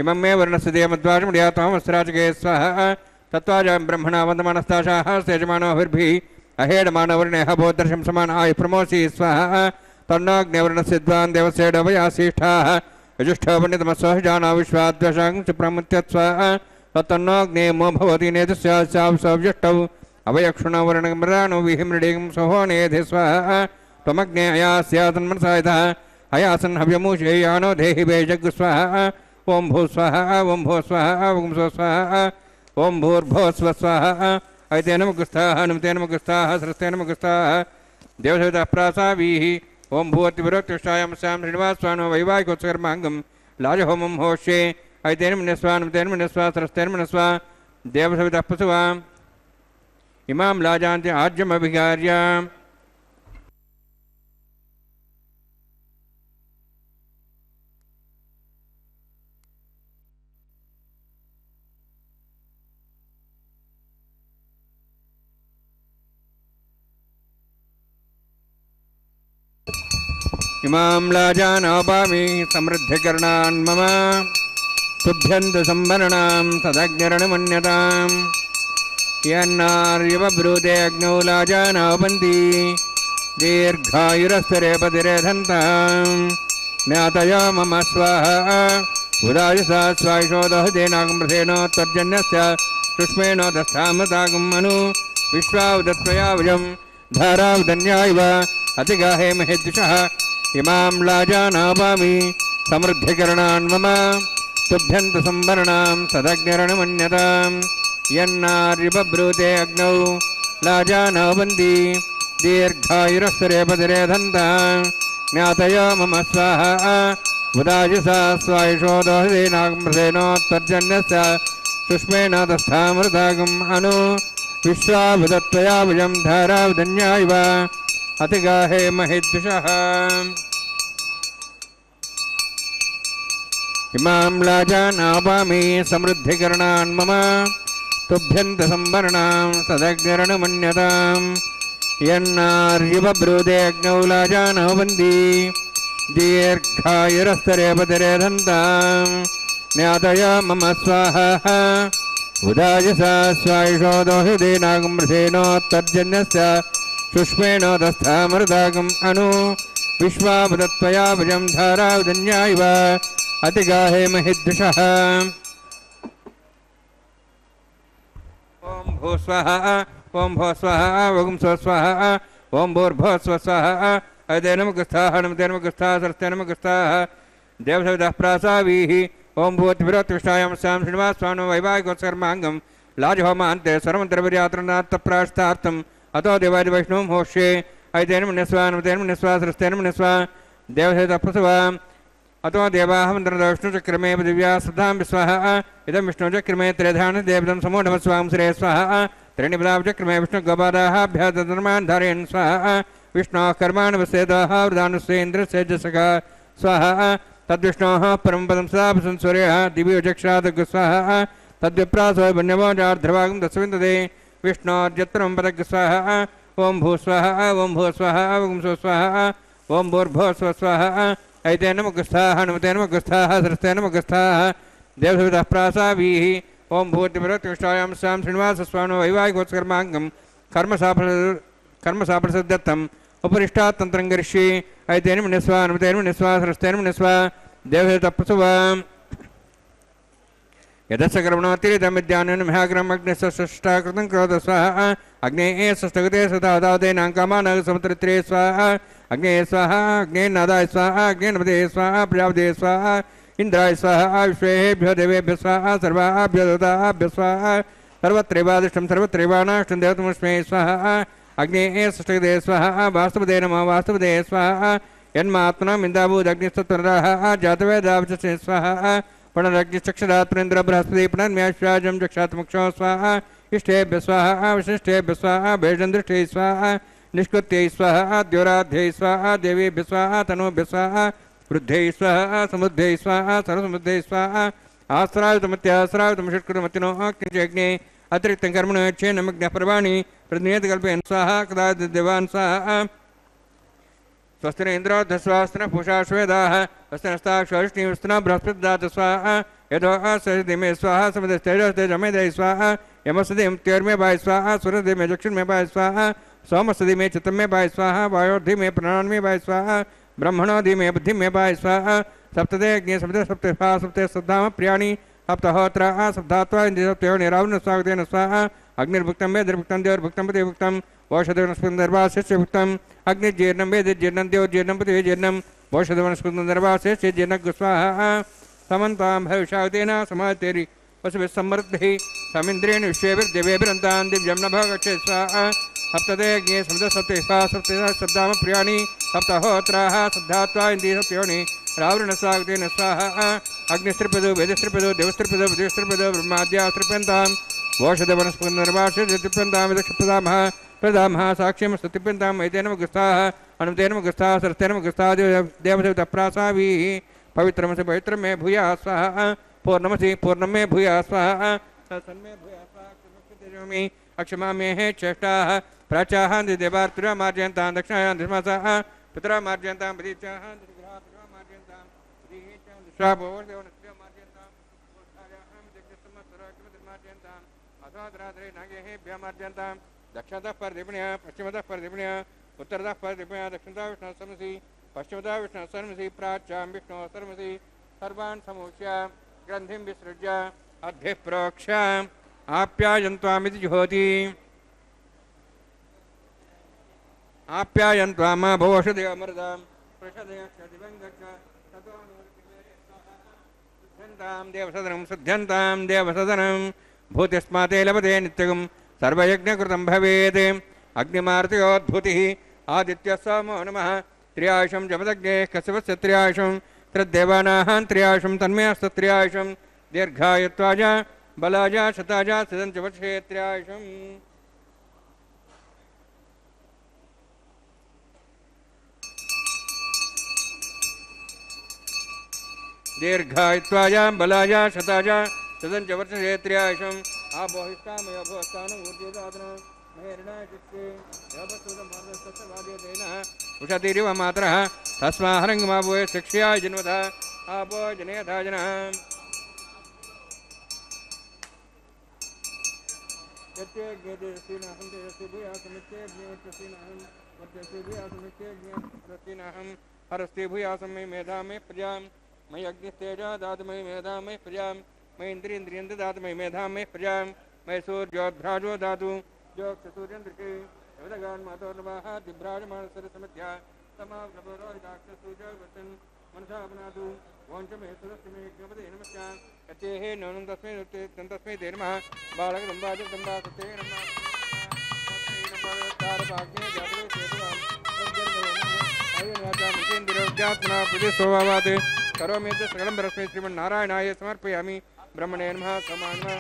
इमे वर्णसुदेमद्वाजमुडियातामस्राजगे स्वाह तत्वाजां ब्रह्मणा वन्दमानस्ताशाः सेजमानोभिर्भि अहेडमानवर्णेह बोधर्शं समान आयुः प्रमोसि स्वाह तन्नाग्नेवर्णसिद्धान् देवसेडवयासीष्ठाः यजुष्ठो पण्डितमस्वः जाना विश्वाद्वशां च प्रमुत्यत् स्वाह तन्नाग्नेमो भवति नेतस्यास्यावसव्यष्टौ अवयक्षुणवर्णमराणो विहिमृडिं सहोनेधि स्वाह त्वमग्ने अयास्यातन्मनसायतः अयासन् हव्यमूषेयानो देहि वेजग् स्वाह ओम भू स्वाहा ओम भो स्वाहा ओम स्व स्वाहा ओम भूर्भो स्व स्वाहा ऐतेन मुकुस्थाः नमतेन मुकुस्थाः सृष्टेन मुकुस्थाः देवसविता प्रासावीः ओम भूवतिभिरोक्तिष्ठायां श्याम श्रीनिवासस्वानो वैवाहिकोत्सकर्माङ्गं लाजहोमं होष्ये ऐतेन मुनिस्वा नमतेन मुनिस्वा सृष्टेन मुनिस्वा देवसविता पशुवा इमां लाजान्ति आज्यमभिगार्य इमां लाजानोपामि समृद्धिकरणान् मम तुभ्यन्तु संवरणां सदग्निरणमन्यतां यन्नार्यवब्रूते अग्नौ लाजानोपन्ति दीर्घायुरस्तरेपतिरेधन्तां ज्ञातयो मम स्वाहा उदायुषा स्वायुषोदहदेनागमृथेनोत्तर्जन्यस्य सुष्मेणोदस्थामतागम् अनु विश्वावदत्वया वयं धारावदन्यायव अतिगाहे महेद्विषः इमां लाजानोपामि समृद्धिकरणान् मम तुभ्यन्तु संवरणां सदग्निरणमन्यतां यन्नार्यवब्रूते अग्नौ लाजानोपन्ति दीर्घायुरस्तरेपतिरेधन्तां ज्ञातयो मम स्वाहा उदायुषा स्वायुषोदहदेनागमृथेनोत्तर्जन्यस्य सुष्मेणोदस्थामृतागम् अनु विश्वावदत्वया वयं धारावदन्यायव अतिगाहे महिद्विषः। इमाम लाजानावामे समृद्धिकरणान् मम तुभ्यन्त संवरणां सदग्निरणमन्यतां यन्नार्यवब्रूदे अग्नौ लाजानौ वन्दी दीर्घायुरस्तरेपतिरेधन्तां न्यातया मम स्वाहा उदायसा स्वायुषो दोहिते नागमृषेणोत्तर्जन्यस्य सुष्मेणोदस्थामृतागम् अनु विश्वापदत्वया भजं धारावदन्यायव अतिगाहे महिद्विषः ओम भो स्वाहा ओम भो स्वाहा वगुम स्वाहा ओम भूर्भो स्वाहा अदेनमगस्थाः नमदेनमगस्थाः सरस्तेनमगस्थाः देवसविदः प्रासावीहि ओम भूतिभिरत्विष्टायां सां श्रीनिवासस्वामिनं वैवाहिकोत्सर्माङ्गं लाजहोमान्ते सर्वमन्त्रपर्यात्रनाथप्राश्तार्थम् अतो देवादि वैष्णवं होष्ये अदेनमन्यस्वा नमदेनमन्यस्वा सरस्तेनमन्यस्वा देवसविदः प्रसवा अतो देवाः मन्त्रं विष्णुचक्रमे दिव्या सदां विश्वाहा इदं विष्णुचक्रमे त्रेधान देवदं समो नमः स्वां श्रेय स्वाहा त्रिणिपदावचक्रमे विष्णुगबादाहाभ्याधर्मान् धारयन् स्वाहा विष्णोः कर्मान् वसेदः वृदानुसेन्द्रसेजसखा स्वाहा तद्विष्णोः परं पदं सदा संस्वरेः दिव्यजक्षादग स्वाहा तद्विप्रासो वन्यमोजार्धभागं दशविन्दते विष्णोर्जत्रं पदग स्वाहा ओं भू स्वाहा ओं भू स्वाहा ओं सो स्वाहा ओं भूर्भो स्व स्वाहा ऐतेन मुगस्थाः हनुमतेन मुगस्थाः सरस्तेन मुगस्थाः देवसविदः प्रासावीहि ओम भूतिभिरत्विष्टायां सां श्रीनिवासस्वामिनं वैवाहिकोत्सर्माङ्गं कर्मसाफलसिद्ध्यर्थम् उपरिष्टात् तन्त्रं करिष्ये ऐतेन मुनिस्वा हनुमतेन मुनिस्वा सरस्तेन मुनिस्वा देवसविदः प्रसवा यदस्य कर्मणोऽतिरितं विद्यानेन महाग्रमग्निसृष्टा कृतं करोतु स्वाहा अग्नेः सृष्टगते सदादादेनां कामानां समत्रत्रे स्वाहा अग्नेय स्वाहा अग्नेय नादाय स्वाहा अग्नेय नमदे स्वाहा प्रजापदे स्वाहा इंद्राय स्वाहा विश्वेभ्यो देवेभ्य स्वाहा सर्वाभ्यो देवताभ्य स्वाहा सर्वत्रैवादिष्टं सर्वत्रैवानाष्टं देवतमस्मै स्वाहा अग्नेय सृष्टगते स्वाहा वास्तवदे नमः वास्तवदे स्वाहा यन्मात्मनां इन्दाभूदग्निस्तत्त्वनराः जातवेदावचसे स्वाहा पुनरग्निश्चक्षरात्रेन्द्र बृहस्पति पुनर्म्याश्वाजं चक्षात्मक्षो स्वाहा इष्टेभ्य स्वाहा विशिष्टेभ्य स्वाहा भेषन्दृष्टे स्वाहा निष्कृत्यै स्वाहा द्योराध्यै स्वाहा देवेभ्य स्वाहा तनोभ्य स्वाहा वृद्धै स्वाहा समुद्धै स्वाहा सर्वसमुद्धै स्वाहा आस्रावितमत्यास्रावितमषट्कृतमतिनोः किञ्चयज्ञे अतिरिक्तं कर्मणो यच्छे नमग्नः प्रवाणि प्रतिनियतकल्पयन् स्वाहा कदाचिद्देवान् स्वाहा स्वस्तिन इन्द्रोऽर्धः स्वास्तिनः पूषा श्वेदाः स्वस्तिनस्ताक्षोष्णीवस्तिनः बृहस्पतिर्दधातु स्वाहा यदोः सदिमे स्वाहा समदस्तेजस्तेजमेधै स्वाहा यमसदे मुक्त्योर्मे भाय स्वाहा सुरदे मे चक्षुर्मे भाय स्वाहा सोमसदि में चित्त में भाई स्वाहा वायोधि में प्राण में भाई स्वाहा ब्रह्मणोधि में बुद्धि में भाई स्वाहा सप्तदे अग्नि सप्त सप्त स्वाहा सप्त सद्धाम प्रियाणी सप्तहोत्र सप्तात्वा इंद्र सप्तो निरावन स्वागतेन स्वाहा अग्निर्भुक्तं मे दुर्भुक्तं देवभुक्तं पतिभुक्तं वौषधवनस्पन्दर्वासेभुक्तं अग्निर्जीर्णं वेदजीर्णं देवजीर्णं पतिजीर्णं वौषधवनस्पन्दर्वासेजीर्णं स्वाहा समन्तां भविष्यावतेन समातेरि वसुभिस्समृद्धिः समिन्द्रेण विश्वेभिर्देवेभिरन्तां दिव्यं नभः गच्छेत् स्वाहा सप्तदे अग्नि सप्त सप्ते सप्त सप्ताम प्रियाणि सप्तहोत्राः सद्धात्वा इन्द्रिय सप्तयोनि रावृण स्वागतेन स्वाहा अग्निस्त्रिपदो वेदस्त्रिपदो देवस्त्रिपदो विदेवस्त्रिपदो ब्रह्माद्या स्त्रिप्यन्तां वोषधवनस्पतिर्वासेत्रिप्यन्तां यदक्षिप्रदामः प्रदामः साक्ष्यं स्तुतिप्यन्तां एतेन मुगस्थाः अनुतेन मुगस्थाः सरस्तेन मुगस्थाः देवदेवता प्रासावीः पवित्रमसि पवित्रं मे भूयाः स्वाहा पूर्णमसि पूर्णं मे भूयाः स्वाहा सन्मे भूयाः स्वाहा अक्षमा मे चेष्टाः प्राचाः देवार्तिरा मार्जयन्तां दक्षिणायां धर्मसाः पितरा मार्जयन्तां प्रदीचाः दुर्ग्रहातिरा मार्जयन्तां दीहेचां दुष्राभोवर्देवनस्य मार्जयन्तां गोष्ठायां दक्षिणसमस्तराक्षिमति मार्जयन्तां असादराधरे नागेहेभ्यः मार्जयन्तां दक्षिणतः परदिपण्यः पश्चिमतः परदिपण्यः उत्तरतः परदिपण्यः दक्षिणतः विष्णुः सर्मसि पश्चिमतः विष्णुः सर्मसि प्राचां विष्णुः सर्मसि सर्वान् समूह्य ग्रन्थिं विसृज्य अद्भिः प्रोक्ष आप्यायन्त्वामिति जुहोति आप्यायन्त्वामा भवषदे अमृतां सिद्ध्यन्तां देवसदनं सिद्ध्यन्तां देवसदनं भूतिस्माते लभते नित्यगं सर्वयज्ञकृतं भवेत् अग्निमार्तियोद्भूतिः आदित्यः सोमो नमः त्र्यायुषं जपदग्नेः कश्यपस्य त्र्यायुषं तद्देवानां त्र्यायुषं तन्मेऽस्तु त्र्यायुषं दीर्घायुत्वाय बलाजा शताजा सदं च वर्षे त्र्यायुषं दीर्घायत्वायां बलाया शताया सदन जवर्ष क्षेत्रियाशम आबोहिष्टामयोभोस्तानुर्जेदादन उषतीरिव मातरः तस्माहरङ्गमाभूय शिक्ष्या जिन्वतः आपो जनेथा जनः हरस्ते भूयासं मे मेधा मे प्रजां मयि अग्निस्तेजो ददातु मयि मेधा मे प्रजां मयि इन्द्रियेन्द्रियं ददातु मयि मेधा मे प्रजां मयि सूर्योद्भ्राजो ददातु करो मे सकलम ब्रह्मे श्रीमन्नारायणाय समर्पयामि ब्रह्मणे नमः समानः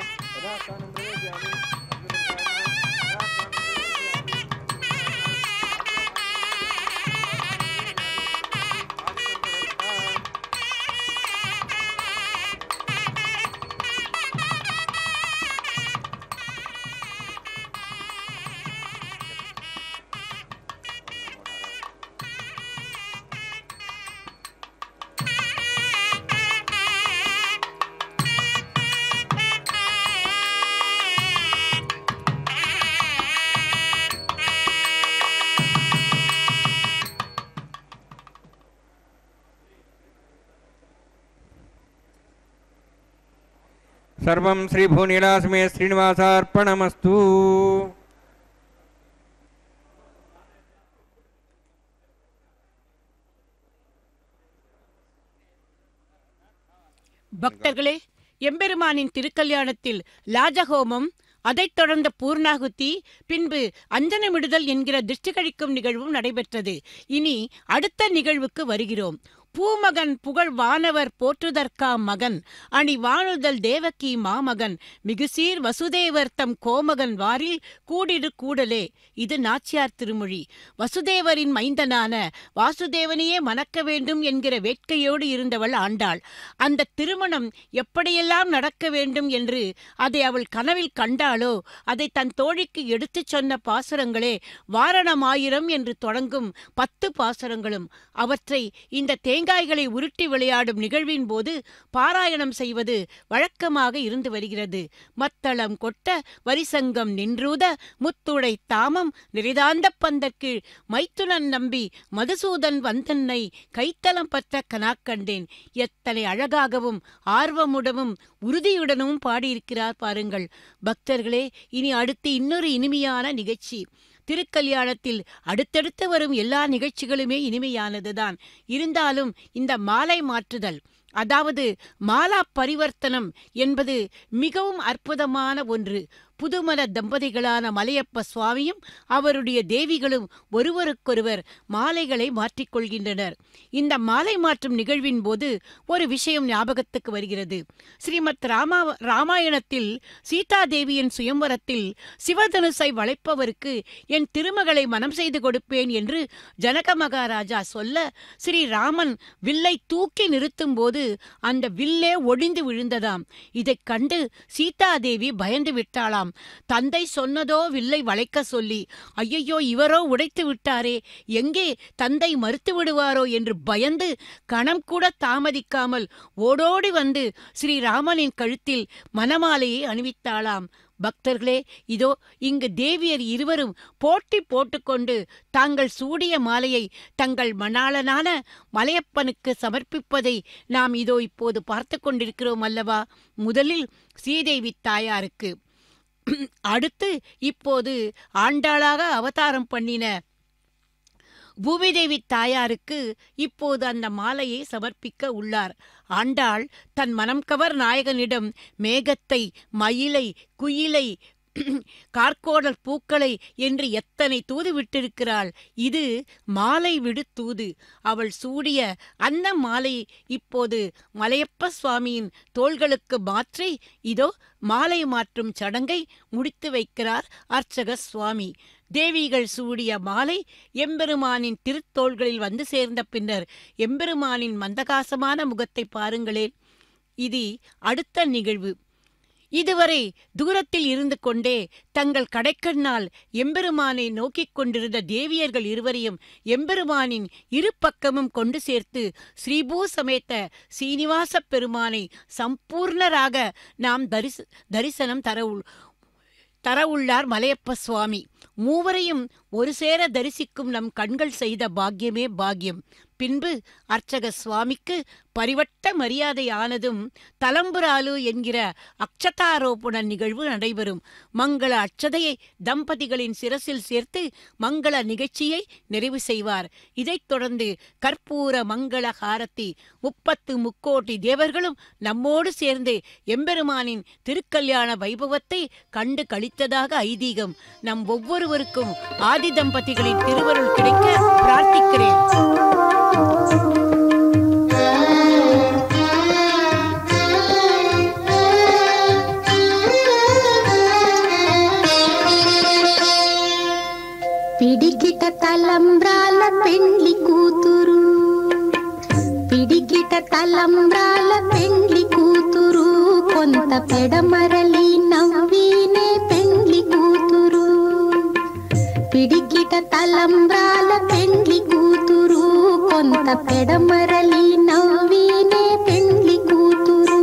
सर्वं श्री भूनीलासमे श्रीनिवासार्पणमस्तु। भक्तர்களே, எம்பெருமானின் திருக்கல்யாணத்தில் லாஜஹோமம், அதைத் தொடர்ந்த பூர்ணாகுதி, பின்பு அஞ்சனமிடுதல் என்கிற திருஷ்டிகழிக்கும் நிகழ்வும் நடைபெற்றது. இனி அடுத்த நிகழ்வுக்கு வருகிறோம். பூமகன் புகழ் வானவர் போற்றுதற்கா மகன் அணி வானுதல் தேவக்கி மாமகன் மிகுசீர் வசுதேவர் தம் கோமகன் வாரில் கூடிடு கூடலே. இது நாச்சியார் திருமொழி. வசுதேவரின் மைந்தனான வாசுதேவனையே மணக்க வேண்டும் என்கிற வேட்கையோடு இருந்தவள் ஆண்டாள். அந்த திருமணம் எப்படியெல்லாம் நடக்க வேண்டும் என்று அதை அவள் கனவில் கண்டாளோ அதை தன் தோழிக்கு எடுத்துச் சொன்ன பாசுரங்களே வாரணமாயிரம் என்று தொடங்கும் பத்து பாசுரங்களும். அவற்றை இந்த தேங்க தேங்காய்களை உருட்டி விளையாடும் நிகழ்வின் போது பாராயணம் செய்வது வழக்கமாக இருந்து வருகிறது. மத்தளம் கொட்ட வரிசங்கம் நின்றூத முத்துடை தாமம் நிறைதாந்த பந்தற்கீழ் மைத்துனன் நம்பி மதுசூதன் வந்தன்னை கைத்தலம் பற்ற கனாக்கண்டேன். எத்தனை அழகாகவும் ஆர்வமுடனும் உறுதியுடனும் பாடியிருக்கிறார் பாருங்கள். பக்தர்களே, இனி அடுத்து இன்னொரு இனிமையான நிகழ்ச்சி. திருக்கல்யாணத்தில் அடுத்தடுத்து வரும் எல்லா நிகழ்ச்சிகளுமே இனிமையானதுதான். இருந்தாலும் இந்த மாலை மாற்றுதல், அதாவது மாலா பரிவர்த்தனம் என்பது மிகவும் அற்புதமான ஒன்று. புதுமண தம்பதிகளான மலையப்ப சுவாமியும் அவருடைய தேவிகளும் ஒருவருக்கொருவர் மாலைகளை மாற்றிக்கொள்கின்றனர். இந்த மாலை மாற்றும் நிகழ்வின் போது ஒரு விஷயம் ஞாபகத்துக்கு வருகிறது. ஸ்ரீமத் ராமா ராமாயணத்தில் சீதாதேவியின் சுயம்பரத்தில் சிவதனுசை வளைப்பவருக்கு என் திருமகளை மனம் செய்து கொடுப்பேன் என்று ஜனக மகாராஜா சொல்ல ஸ்ரீராமன் வில்லை தூக்கி நிறுத்தும் போது அந்த வில்லே ஒடிந்து விழுந்ததாம். இதைக் கண்டு சீதாதேவி பயந்து விட்டாளாம். தந்தை சொன்னதோ வில்லை வளைக்க சொல்லி, ஐயையோ இவரோ உடைத்து விட்டாரே, எங்கே தந்தை மறுத்து விடுவாரோ என்று பயந்து கணம் கூட தாமதிக்காமல் ஓடோடி வந்து ஸ்ரீராமனின் கழுத்தில் மணமாலையை அணிவித்தாளாம். பக்தர்களே, இதோ இங்கு தேவியர் இருவரும் போட்டி போட்டுக்கொண்டு தாங்கள் சூடிய மாலையை தங்கள் மணாளனான மலையப்பனுக்கு சமர்ப்பிப்பதை நாம் இதோ இப்போது பார்த்து கொண்டிருக்கிறோம் அல்லவா. முதலில் ஸ்ரீதேவி தாயாருக்கு, அடுத்து இப்போது ஆண்டாளாக அவதாரம் பண்ணின பூமிதேவி தாயாருக்கு இப்போது அந்த மாலையை சமர்ப்பிக்க உள்ளார். ஆண்டாள் தன் மனம் கவர் நாயகனிடம் மேகத்தை, மயிலை, குயிலை, கார்கோடல் பூக்களை என்று எத்தனை தூது விட்டிருக்கிறாள். இது மாலை விடு தூது. அவள் சூடிய அந்த மாலை இப்போது மலையப்ப சுவாமியின் தோள்களுக்கு மாற்றி இதோ மாலை மாற்றும் சடங்கை முடித்து வைக்கிறார் அர்ச்சக சுவாமி. தேவிகள் சூடிய மாலை எம்பெருமானின் திருத்தோள்களில் வந்து சேர்ந்த பின்னர் எம்பெருமானின் மந்தகாசமான முகத்தை பாருங்களேன். இது அடுத்த நிகழ்வு. இதுவரை தூரத்தில் இருந்து கொண்டே தங்கள் கடைக்கண்ணால் எம்பெருமானை நோக்கிக் கொண்டிருந்த தேவியர்கள் இருவரையும் எம்பெருமானின் இரு பக்கமும் கொண்டு சேர்த்து ஸ்ரீபூ சமேத்த சீனிவாச பெருமானை சம்பூர்ணராக நாம் தரிச தரிசனம் தர தரவுள்ளார் மலையப்ப சுவாமி. மூவரையும் ஒரு சேர தரிசிக்கும் நம் கண்கள் செய்த பாக்கியமே பாக்கியம். பின்பு அர்ச்சக சுவாமிக்கு பரிவட்ட மரியாதை ஆனதும் தலம்புராலு என்கிற அக்ஷதாரோபண நிகழ்வு நடைபெறும். மங்கள அட்சதையை தம்பதிகளின் சிரசில் சேர்த்து மங்கள நிகழ்ச்சியை நிறைவு செய்வார். இதைத் தொடர்ந்து கற்பூர மங்கள ஹாரத்தி. முப்பத்து முக்கோட்டி தேவர்களும் நம்மோடு சேர்ந்து எம்பெருமானின் திருக்கல்யாண வைபவத்தை கண்டு களித்ததாக ஐதீகம். நம் ஒவ்வொருவருக்கும் ஆதி தம்பதிகளின் திருவருள் கிடைக்க பிரார்த்திக்கிறேன். పిడికిట తలంబ్రాల పెండ్లి కూతురు పిడికిట తలంబ్రాల పెండ్లి కూతురు కొంత పెడమరలి నవ్వినే పెండ్లి కూతురు పిడికిట తలంబ్రాల పెండ్లి కూతురు కొంత పెడమరలి నవ్వినే పెండ్లి కూతురు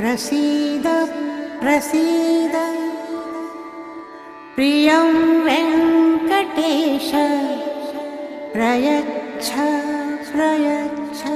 प्रसीद प्रसीद प्रियं वेंकटेश प्रयच्छ प्रयच्छ।